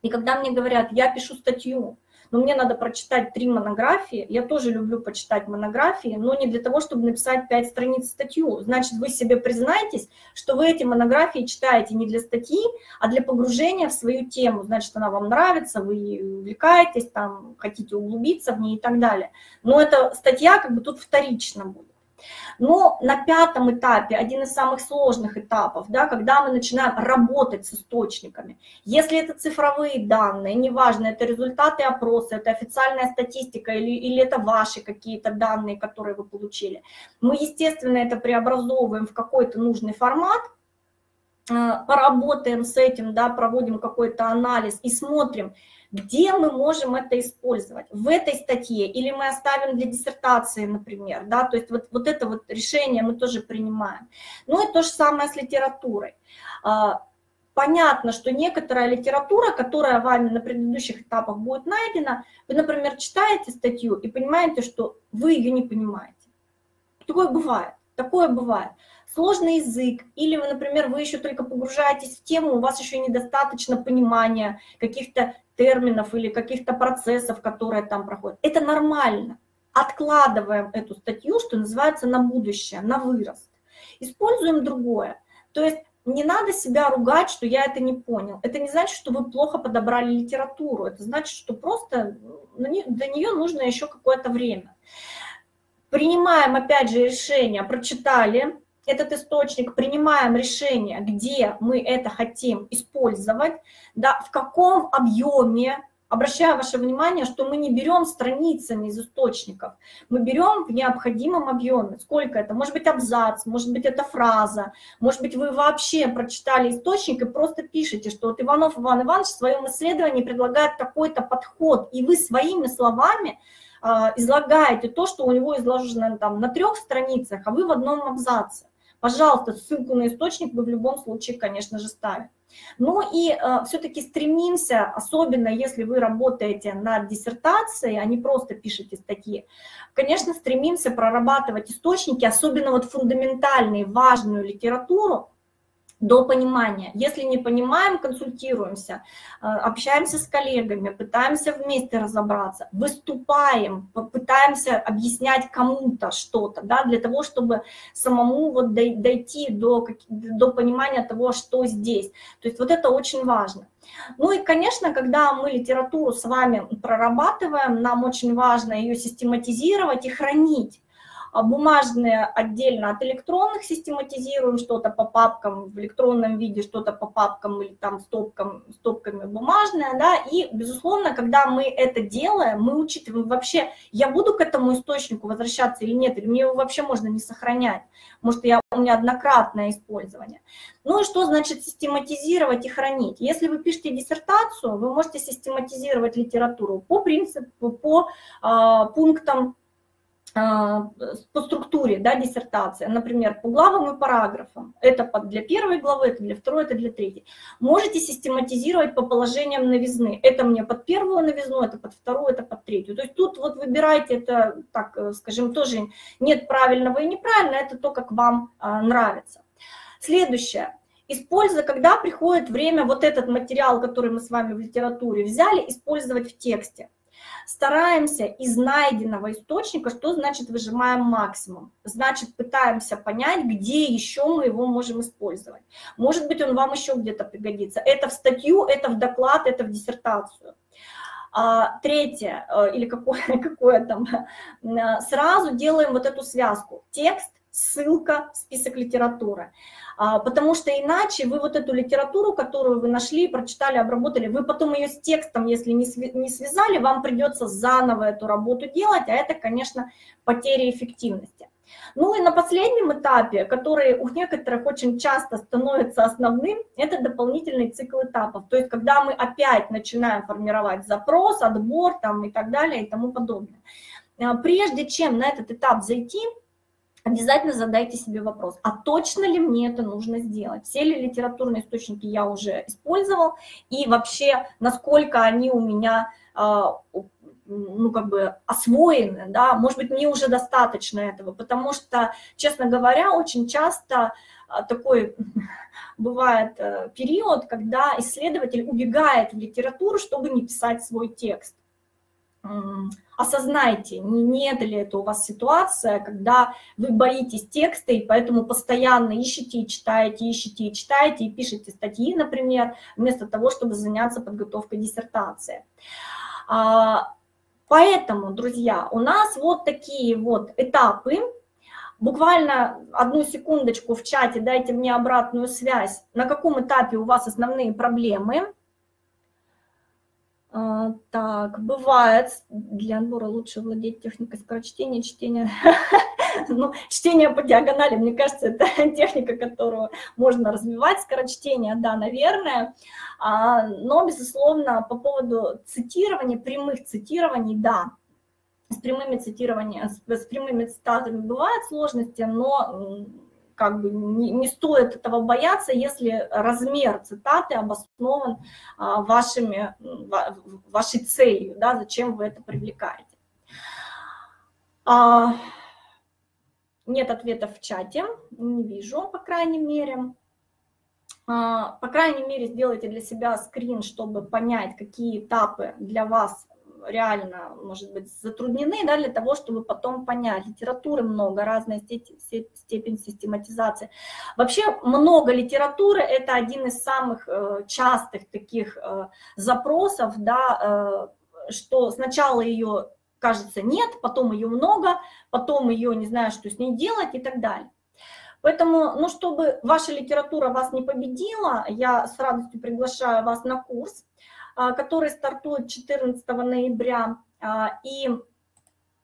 И когда мне говорят, я пишу статью, но мне надо прочитать три монографии, я тоже люблю почитать монографии, но не для того, чтобы написать пять страниц статью. Значит, вы себе признаетесь, что вы эти монографии читаете не для статьи, а для погружения в свою тему. Значит, она вам нравится, вы увлекаетесь, там, хотите углубиться в ней и так далее. Но эта статья как бы тут вторично будет. Но на пятом этапе, один из самых сложных этапов, да, когда мы начинаем работать с источниками, если это цифровые данные, неважно, это результаты опроса, это официальная статистика или, или это ваши какие-то данные, которые вы получили, мы, естественно, это преобразовываем в какой-то нужный формат, поработаем с этим, да, проводим какой-то анализ и смотрим, где мы можем это использовать, в этой статье, или мы оставим для диссертации, например, да, то есть вот, вот это вот решение мы тоже принимаем. Ну и то же самое с литературой. Понятно, что некоторая литература, которая вами на предыдущих этапах будет найдена, вы, например, читаете статью и понимаете, что вы ее не понимаете. Такое бывает, такое бывает. Сложный язык, или, вы, например, вы еще только погружаетесь в тему, у вас еще недостаточно понимания каких-то терминов или каких-то процессов, которые там проходят. Это нормально. Откладываем эту статью, что называется, на будущее, на вырост. Используем другое. То есть не надо себя ругать, что я это не понял. Это не значит, что вы плохо подобрали литературу. Это значит, что просто до нее нужно еще какое-то время. Принимаем, опять же, решение, прочитали этот источник, принимаем решение, где мы это хотим использовать, да, в каком объеме. Обращаю ваше внимание, что мы не берем страницами из источников, мы берем в необходимом объеме. Сколько это? Может быть, абзац, может быть, это фраза, может быть, вы вообще прочитали источник и просто пишете, что вот Иванов Иван Иванович в своем исследовании предлагает такой-то подход, и вы своими словами э, излагаете то, что у него изложено там на трех страницах, а вы в одном абзаце. Пожалуйста, ссылку на источник мы в любом случае, конечно же, ставим. Ну и э, все-таки стремимся, особенно если вы работаете над диссертацией, а не просто пишете статьи, конечно, стремимся прорабатывать источники, особенно вот фундаментальную, важную литературу, до понимания. Если не понимаем, консультируемся, общаемся с коллегами, пытаемся вместе разобраться, выступаем, пытаемся объяснять кому-то что-то, да, для того, чтобы самому вот дойти до, до понимания того, что здесь. То есть вот это очень важно. Ну и, конечно, когда мы литературу с вами прорабатываем, нам очень важно ее систематизировать и хранить. Бумажные отдельно от электронных систематизируем, что-то по папкам в электронном виде, что-то по папкам или там стопкам, стопками бумажное, да, и, безусловно, когда мы это делаем, мы учитываем вообще, я буду к этому источнику возвращаться или нет, или мне его вообще можно не сохранять, может, я, у меня однократное использование. Ну и что значит систематизировать и хранить? Если вы пишете диссертацию, вы можете систематизировать литературу по принципу, по э, пунктам, по структуре, да, диссертации, например, по главам и параграфам, это для первой главы, это для второй, это для третьей. Можете систематизировать по положениям новизны. Это мне под первую новизну, это под вторую, это под третью. То есть тут вот выбирайте, это, так скажем, тоже нет правильного и неправильного, это то, как вам нравится. Следующее. Используя, когда приходит время вот этот материал, который мы с вами в литературе взяли, использовать в тексте. Стараемся из найденного источника, что значит выжимаем максимум. Значит, пытаемся понять, где еще мы его можем использовать. Может быть, он вам еще где-то пригодится. Это в статью, это в доклад, это в диссертацию. А, третье, или какое, какое там, сразу делаем вот эту связку. Текст, ссылка, список литературы. А, потому что иначе вы вот эту литературу, которую вы нашли, прочитали, обработали, вы потом ее с текстом, если не, св не связали, вам придется заново эту работу делать, а это, конечно, потеря эффективности. Ну и на последнем этапе, который у некоторых очень часто становится основным, это дополнительный цикл этапов. То есть когда мы опять начинаем формировать запрос, отбор там, и так далее и тому подобное. А, прежде чем на этот этап зайти, обязательно задайте себе вопрос, а точно ли мне это нужно сделать? Все ли литературные источники я уже использовал? И вообще, насколько они у меня ну, как бы освоены? Да? Может быть, мне уже достаточно этого? Потому что, честно говоря, очень часто такой бывает период, когда исследователь убегает в литературу, чтобы не писать свой текст. Осознайте, нет ли это у вас ситуация, когда вы боитесь текста, и поэтому постоянно ищете и читаете, ищете и читаете, и пишете статьи, например, вместо того, чтобы заняться подготовкой диссертации. Поэтому, друзья, у нас вот такие вот этапы. Буквально одну секундочку в чате дайте мне обратную связь, на каком этапе у вас основные проблемы. Так, бывает, для отбора лучше владеть техникой скорочтения, чтения, ну, чтение по диагонали, мне кажется, это техника, которую можно развивать, скорочтение, да, наверное, но, безусловно, по поводу цитирования, прямых цитирований, да, с прямыми цитированиями, с прямыми цитатами бывают сложности, но как бы не, не стоит этого бояться, если размер цитаты обоснован а, вашими, ва, вашей целью, да, зачем вы это привлекаете. А, нет ответов в чате, не вижу, по крайней мере. А, по крайней мере, сделайте для себя скрин, чтобы понять, какие этапы для вас реально, может быть, затруднены, да, для того, чтобы потом понять. Литературы много, разная степень систематизации. Вообще много литературы, это один из самых частых таких запросов, да, что сначала ее, кажется, нет, потом ее много, потом ее не знаю, что с ней делать и так далее. Поэтому, ну, чтобы ваша литература вас не победила, я с радостью приглашаю вас на курс, который стартует четырнадцатого ноября, и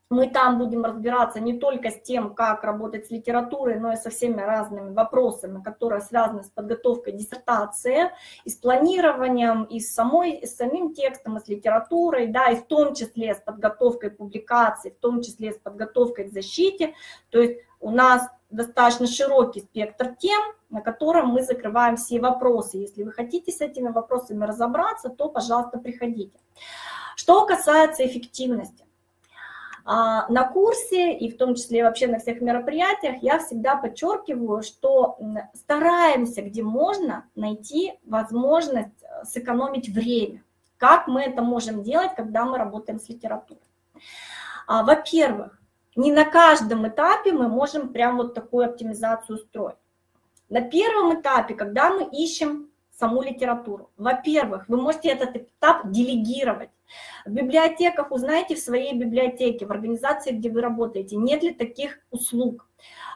мы там будем разбираться не только с тем, как работать с литературой, но и со всеми разными вопросами, которые связаны с подготовкой диссертации, и с планированием, и с, самой, и с самим текстом, и с литературой, да, и в том числе с подготовкой публикаций, в том числе с подготовкой к защите. То есть у нас достаточно широкий спектр тем, на котором мы закрываем все вопросы. Если вы хотите с этими вопросами разобраться, то, пожалуйста, приходите. Что касается эффективности. На курсе и в том числе вообще на всех мероприятиях я всегда подчеркиваю, что стараемся, где можно, найти возможность сэкономить время. Как мы это можем делать, когда мы работаем с литературой? Во-первых, не на каждом этапе мы можем прям вот такую оптимизацию строить. На первом этапе, когда мы ищем саму литературу, во-первых, вы можете этот этап делегировать. В библиотеках узнайте в своей библиотеке, в организации, где вы работаете, нет ли таких услуг.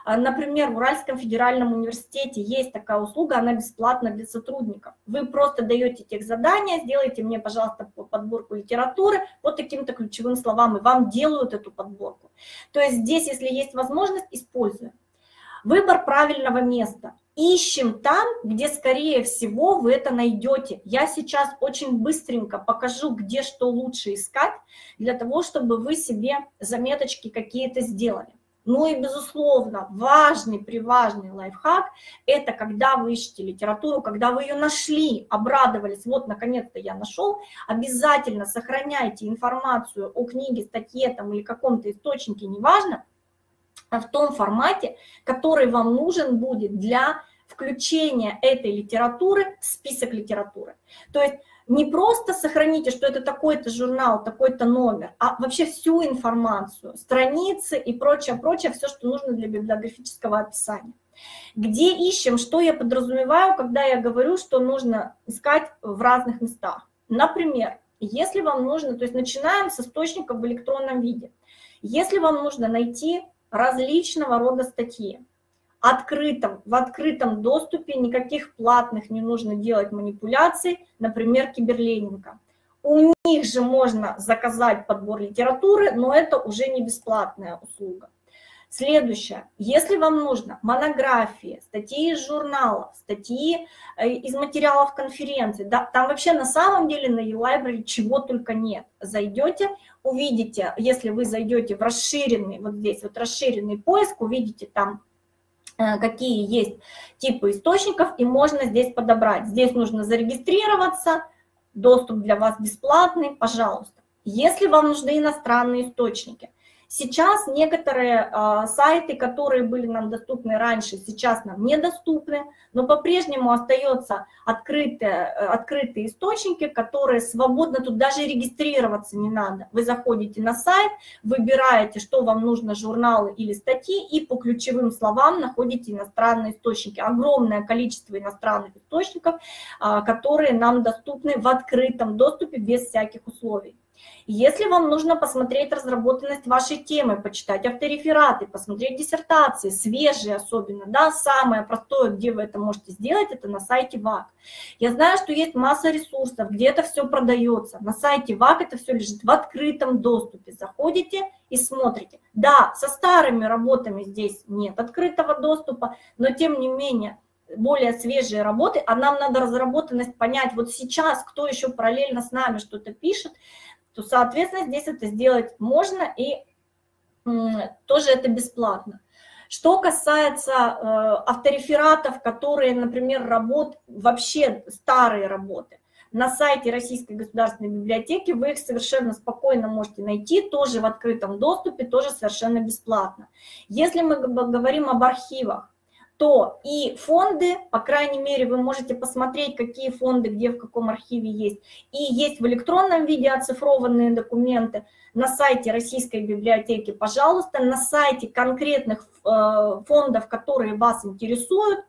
Например, в Уральском федеральном университете есть такая услуга, она бесплатна для сотрудников. Вы просто даете тех задания, сделайте мне, пожалуйста, подборку литературы по таким-то ключевым словам, и вам делают эту подборку. То есть здесь, если есть возможность, используем. Выбор правильного места. Ищем там, где, скорее всего, вы это найдете. Я сейчас очень быстренько покажу, где что лучше искать, для того, чтобы вы себе заметочки какие-то сделали. Ну и, безусловно, важный, приважный лайфхак – это когда вы ищете литературу, когда вы ее нашли, обрадовались, вот, наконец-то я нашел, обязательно сохраняйте информацию о книге, статье там, или каком-то источнике, неважно, в том формате, который вам нужен будет для включения этой литературы в список литературы. То есть не просто сохраните, что это такой-то журнал, такой-то номер, а вообще всю информацию, страницы и прочее-прочее, все, что нужно для библиографического описания. Где ищем, что я подразумеваю, когда я говорю, что нужно искать в разных местах. Например, если вам нужно, то есть начинаем с источников в электронном виде. Если вам нужно найти различного рода статьи. Открытом, в открытом доступе никаких платных не нужно делать манипуляций, например, Киберленинга. У них же можно заказать подбор литературы, но это уже не бесплатная услуга. Следующее. Если вам нужно монографии, статьи из журналов, статьи из материалов конференции, да, там вообще на самом деле на e-library чего только нет. Зайдете, увидите, если вы зайдете в расширенный, вот здесь вот расширенный поиск, увидите там, какие есть типы источников, и можно здесь подобрать. Здесь нужно зарегистрироваться, доступ для вас бесплатный, пожалуйста. Если вам нужны иностранные источники. Сейчас некоторые э, сайты, которые были нам доступны раньше, сейчас нам недоступны, но по-прежнему остаются открытые, открытые источники, которые свободно, тут даже регистрироваться не надо. Вы заходите на сайт, выбираете, что вам нужно, журналы или статьи, и по ключевым словам находите иностранные источники. Огромное количество иностранных источников, э, которые нам доступны в открытом доступе без всяких условий. Если вам нужно посмотреть разработанность вашей темы, почитать авторефераты, посмотреть диссертации, свежие особенно, да, самое простое, где вы это можете сделать, это на сайте ВАК. Я знаю, что есть масса ресурсов, где это все продается. На сайте ВАК это все лежит в открытом доступе. Заходите и смотрите. Да, со старыми работами здесь нет открытого доступа, но тем не менее, более свежие работы, а нам надо разработанность понять, вот сейчас кто еще параллельно с нами что-то пишет, то, соответственно, здесь это сделать можно, и тоже это бесплатно. Что касается э, авторефератов, которые, например, работ, вообще старые работы, на сайте Российской государственной библиотеки вы их совершенно спокойно можете найти, тоже в открытом доступе, тоже совершенно бесплатно. Если мы говорим об архивах, то и фонды, по крайней мере, вы можете посмотреть, какие фонды, где, в каком архиве есть. И есть в электронном виде оцифрованные документы на сайте Российской библиотеки, пожалуйста, на сайте конкретных фондов, которые вас интересуют,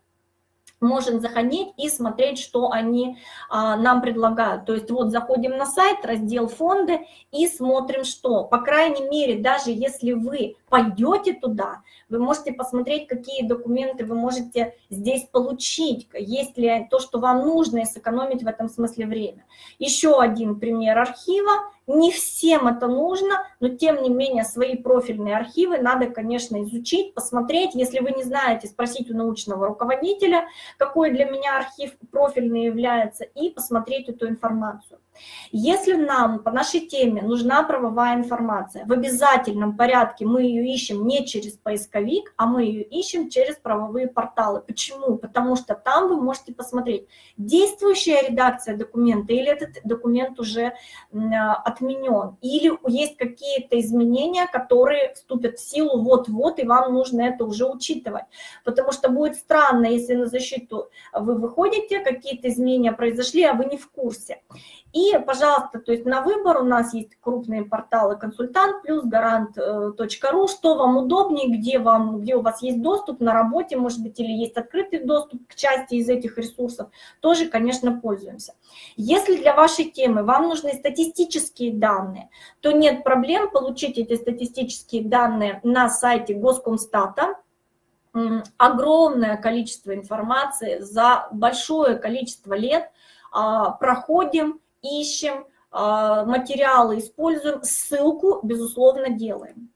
можем заходить и смотреть, что они а, нам предлагают. То есть вот заходим на сайт, раздел фонды и смотрим, что. По крайней мере, даже если вы пойдете туда, вы можете посмотреть, какие документы вы можете здесь получить, есть ли то, что вам нужно, и сэкономить в этом смысле время. Еще один пример архива. Не всем это нужно, но тем не менее свои профильные архивы надо, конечно, изучить, посмотреть. Если вы не знаете, спросить у научного руководителя, какой для меня архив профильный является, и посмотреть эту информацию. Если нам по нашей теме нужна правовая информация, в обязательном порядке мы ее ищем не через поисковик, а мы ее ищем через правовые порталы. Почему? Потому что там вы можете посмотреть, действующая редакция документа или этот документ уже отменен, или есть какие-то изменения, которые вступят в силу вот-вот, и вам нужно это уже учитывать. Потому что будет странно, если на защиту вы выходите, какие-то изменения произошли, а вы не в курсе. И, пожалуйста, то есть на выбор у нас есть крупные порталы «Консультант плюс», «Гарант точка ру», что вам удобнее, где, вам, где у вас есть доступ на работе, может быть, или есть открытый доступ к части из этих ресурсов, тоже, конечно, пользуемся. Если для вашей темы вам нужны статистические данные, то нет проблем получить эти статистические данные на сайте Госкомстата. Огромное количество информации за большое количество лет проходим, ищем материалы, используем, ссылку, безусловно, делаем.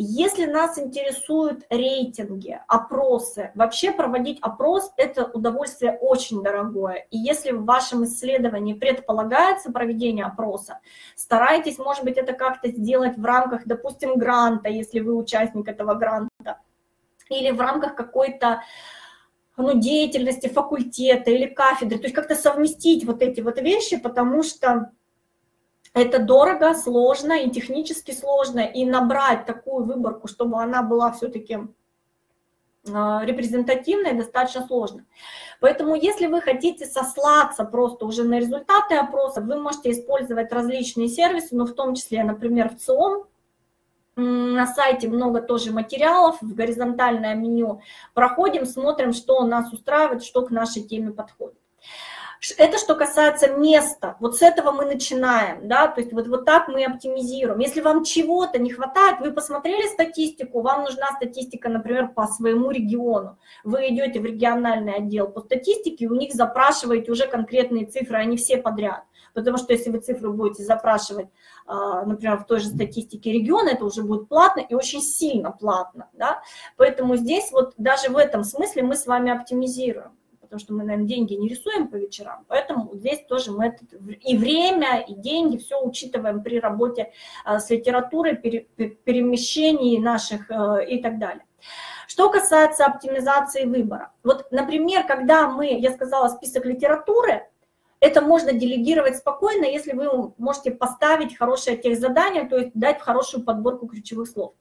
Если нас интересуют рейтинги, опросы, вообще проводить опрос – это удовольствие очень дорогое. И если в вашем исследовании предполагается проведение опроса, старайтесь, может быть, это как-то сделать в рамках, допустим, гранта, если вы участник этого гранта, или в рамках какой-то ну, деятельности факультета или кафедры. То есть как-то совместить вот эти вот вещи, потому что это дорого, сложно и технически сложно, и набрать такую выборку, чтобы она была все-таки репрезентативной, достаточно сложно. Поэтому если вы хотите сослаться просто уже на результаты опроса, вы можете использовать различные сервисы, но в том числе, например, в ЦИОМ. На сайте много тоже материалов, в горизонтальное меню проходим, смотрим, что нас устраивает, что к нашей теме подходит. Это что касается места, вот с этого мы начинаем, да, то есть вот, вот так мы оптимизируем. Если вам чего-то не хватает, вы посмотрели статистику, вам нужна статистика, например, по своему региону. Вы идете в региональный отдел по статистике, у них запрашиваете уже конкретные цифры, а не все подряд. Потому что если вы цифры будете запрашивать, например, в той же статистике региона, это уже будет платно и очень сильно платно, да. Поэтому здесь вот даже в этом смысле мы с вами оптимизируем. Потому что мы, наверное, деньги не рисуем по вечерам, поэтому здесь тоже мы это, и время, и деньги, все учитываем при работе с литературой, пере, перемещении наших и так далее. Что касается оптимизации выбора. Вот, например, когда мы, я сказала, список литературы, это можно делегировать спокойно, если вы можете поставить хорошее техзадание, то есть дать хорошую подборку ключевых слов.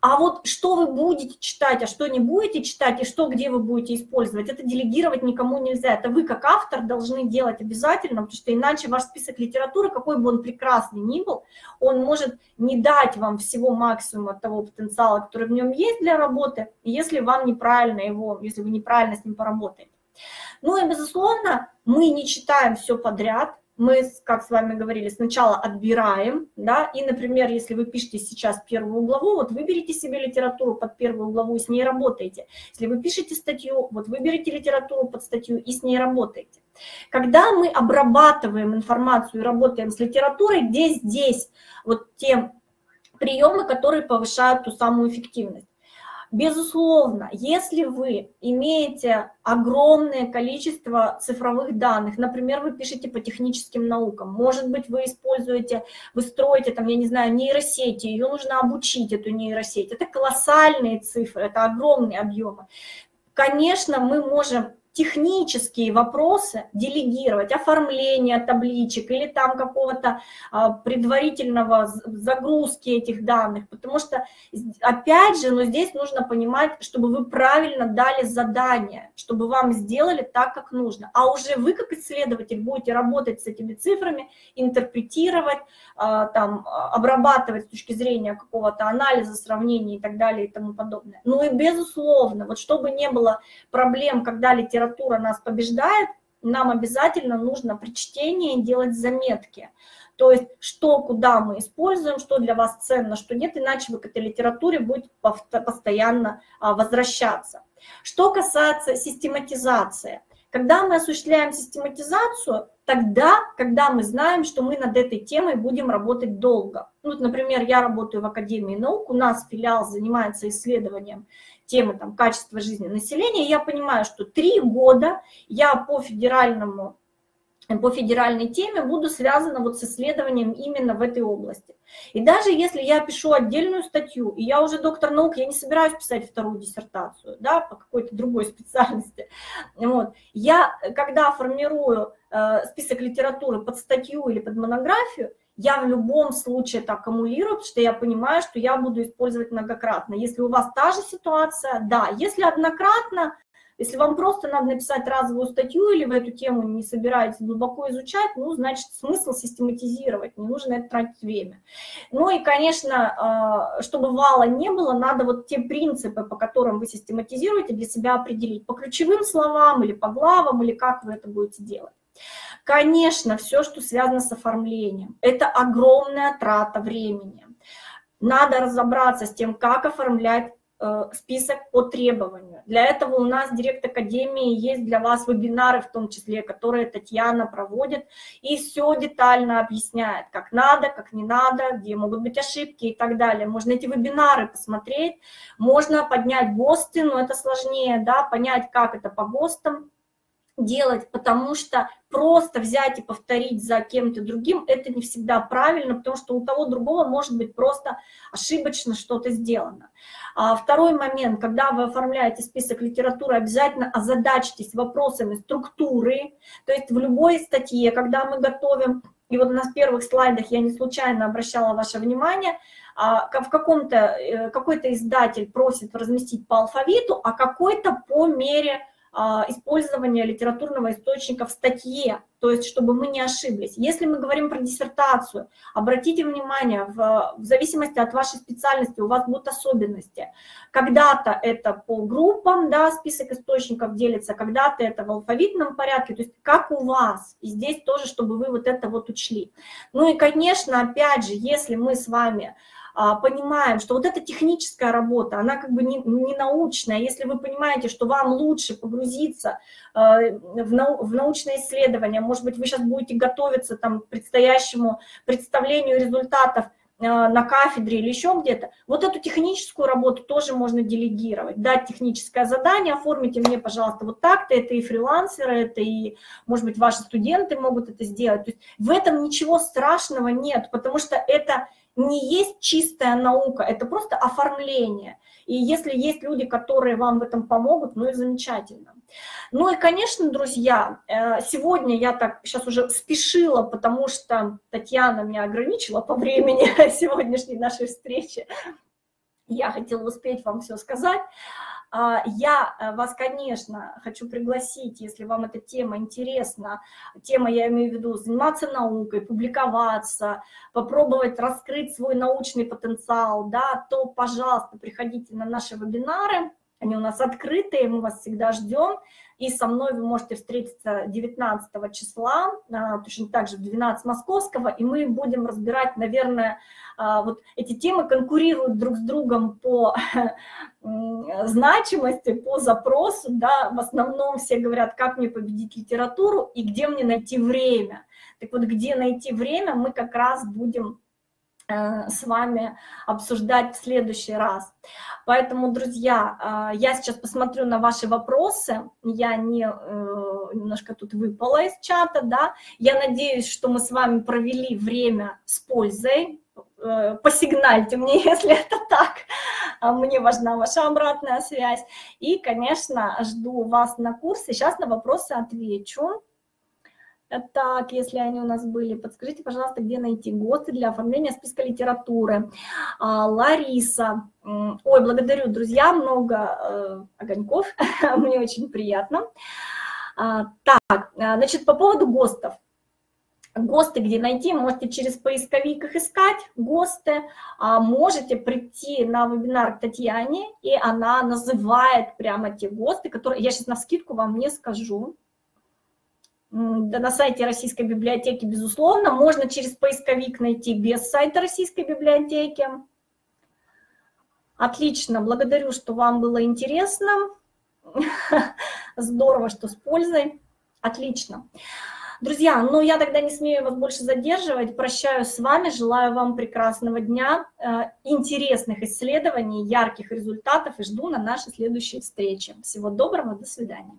А вот что вы будете читать, а что не будете читать, и что где вы будете использовать, это делегировать никому нельзя. Это вы как автор должны делать обязательно, потому что иначе ваш список литературы, какой бы он прекрасный ни был, он может не дать вам всего максимума того потенциала, который в нем есть для работы, если вам неправильно его, если вы неправильно с ним поработаете. Ну и, безусловно, мы не читаем все подряд. Мы, как с вами говорили, сначала отбираем, да, и, например, если вы пишете сейчас первую главу, вот выберите себе литературу под первую главу и с ней работаете. Если вы пишете статью, вот выберите литературу под статью и с ней работаете. Когда мы обрабатываем информацию и работаем с литературой, где здесь вот те приемы, которые повышают ту самую эффективность. Безусловно, если вы имеете огромное количество цифровых данных, например, вы пишете по техническим наукам, может быть, вы используете, вы строите, там, я не знаю, нейросети, ее нужно обучить, эту нейросеть. Это колоссальные цифры, это огромные объемы. Конечно, мы можем технические вопросы делегировать, оформление табличек или там какого-то предварительного загрузки этих данных, потому что, опять же, но здесь нужно понимать, чтобы вы правильно дали задание, чтобы вам сделали так, как нужно. А уже вы, как исследователь, будете работать с этими цифрами, интерпретировать, там, обрабатывать с точки зрения какого-то анализа, сравнения и так далее и тому подобное. Ну и, безусловно, вот чтобы не было проблем, когда литература Литература нас побеждает, нам обязательно нужно при чтении делать заметки. То есть, что, куда мы используем, что для вас ценно, что нет, иначе вы к этой литературе будете постоянно возвращаться. Что касается систематизации. Когда мы осуществляем систематизацию, тогда, когда мы знаем, что мы над этой темой будем работать долго. Вот, например, я работаю в Академии наук, у нас филиал занимается исследованием темы там, качества жизни населения, и я понимаю, что три года я по федеральному, по федеральной теме буду связана вот с исследованием именно в этой области. И даже если я пишу отдельную статью, и я уже доктор наук, я не собираюсь писать вторую диссертацию, да, по какой-то другой специальности. Вот. Я, когда формирую э, список литературы под статью или под монографию, я в любом случае это аккумулирую, потому что я понимаю, что я буду использовать многократно. Если у вас та же ситуация, да, если однократно, если вам просто надо написать разовую статью или вы эту тему не собираетесь глубоко изучать, ну, значит, смысл систематизировать, не нужно это тратить время. Ну и, конечно, чтобы вала не было, надо вот те принципы, по которым вы систематизируете, для себя определить, по ключевым словам или по главам, или как вы это будете делать. Конечно, все, что связано с оформлением, это огромная трата времени. Надо разобраться с тем, как оформлять список по требованию. Для этого у нас в Директ-Академии есть для вас вебинары, в том числе, которые Татьяна проводит, и все детально объясняет, как надо, как не надо, где могут быть ошибки и так далее. Можно эти вебинары посмотреть, можно поднять ГОСТы, но это сложнее, да, понять, как это по ГОСТам делать, потому что просто взять и повторить за кем-то другим, это не всегда правильно, потому что у того другого может быть просто ошибочно что-то сделано. А второй момент, когда вы оформляете список литературы, обязательно озадачьтесь вопросами структуры, то есть в любой статье, когда мы готовим, и вот на первых слайдах я не случайно обращала ваше внимание, в каком-то, какой-то издатель просит разместить по алфавиту, а какой-то по мере использования литературного источника в статье, то есть чтобы мы не ошиблись. Если мы говорим про диссертацию, обратите внимание, в, в зависимости от вашей специальности у вас будут особенности. Когда-то это по группам, да, список источников делится, когда-то это в алфавитном порядке, то есть как у вас. И здесь тоже, чтобы вы вот это вот учли. Ну и, конечно, опять же, если мы с вами понимаем, что вот эта техническая работа, она как бы не, не научная. Если вы понимаете, что вам лучше погрузиться э, в, нау в научное исследование, может быть, вы сейчас будете готовиться там, к предстоящему представлению результатов э, на кафедре или еще где-то, вот эту техническую работу тоже можно делегировать, дать техническое задание, оформите мне, пожалуйста, вот так-то, это и фрилансеры, это и, может быть, ваши студенты могут это сделать. То есть в этом ничего страшного нет, потому что это не есть чистая наука, это просто оформление. И если есть люди, которые вам в этом помогут, ну и замечательно. Ну и, конечно, друзья, сегодня я так сейчас уже спешила, потому что Татьяна меня ограничила по времени сегодняшней нашей встречи. Я хотела успеть вам все сказать. Я вас, конечно, хочу пригласить, если вам эта тема интересна, тема, я имею в виду, заниматься наукой, публиковаться, попробовать раскрыть свой научный потенциал, да, то, пожалуйста, приходите на наши вебинары, они у нас открытые, мы вас всегда ждем, и со мной вы можете встретиться девятнадцатого числа, точно так же в двенадцать московского, и мы будем разбирать, наверное, вот эти темы конкурируют друг с другом по значимости, по запросу, да, в основном все говорят, как мне победить литературу и где мне найти время. Так вот, где найти время, мы как раз будем с вами обсуждать в следующий раз. Поэтому, друзья, я сейчас посмотрю на ваши вопросы. Я не, немножко тут выпала из чата, да. Я надеюсь, что мы с вами провели время с пользой. Посигнальте мне, если это так. Мне важна ваша обратная связь. И, конечно, жду вас на курсе. Сейчас на вопросы отвечу. Так, если они у нас были, подскажите, пожалуйста, где найти ГОСТы для оформления списка литературы. Лариса. Ой, благодарю, друзья, много огоньков, мне очень приятно. Так, значит, по поводу ГОСТов. ГОСТы где найти, можете через поисковик их искать, ГОСТы, можете прийти на вебинар к Татьяне, и она называет прямо те ГОСТы, которые, я сейчас навскидку вам не скажу. Да, на сайте Российской библиотеки, безусловно, можно через поисковик найти без сайта Российской библиотеки. Отлично, благодарю, что вам было интересно. Здорово, что с пользой. Отлично. Друзья, ну я тогда не смею вас больше задерживать. Прощаюсь с вами, желаю вам прекрасного дня, интересных исследований, ярких результатов и жду на наши следующие встречи. Всего доброго, до свидания.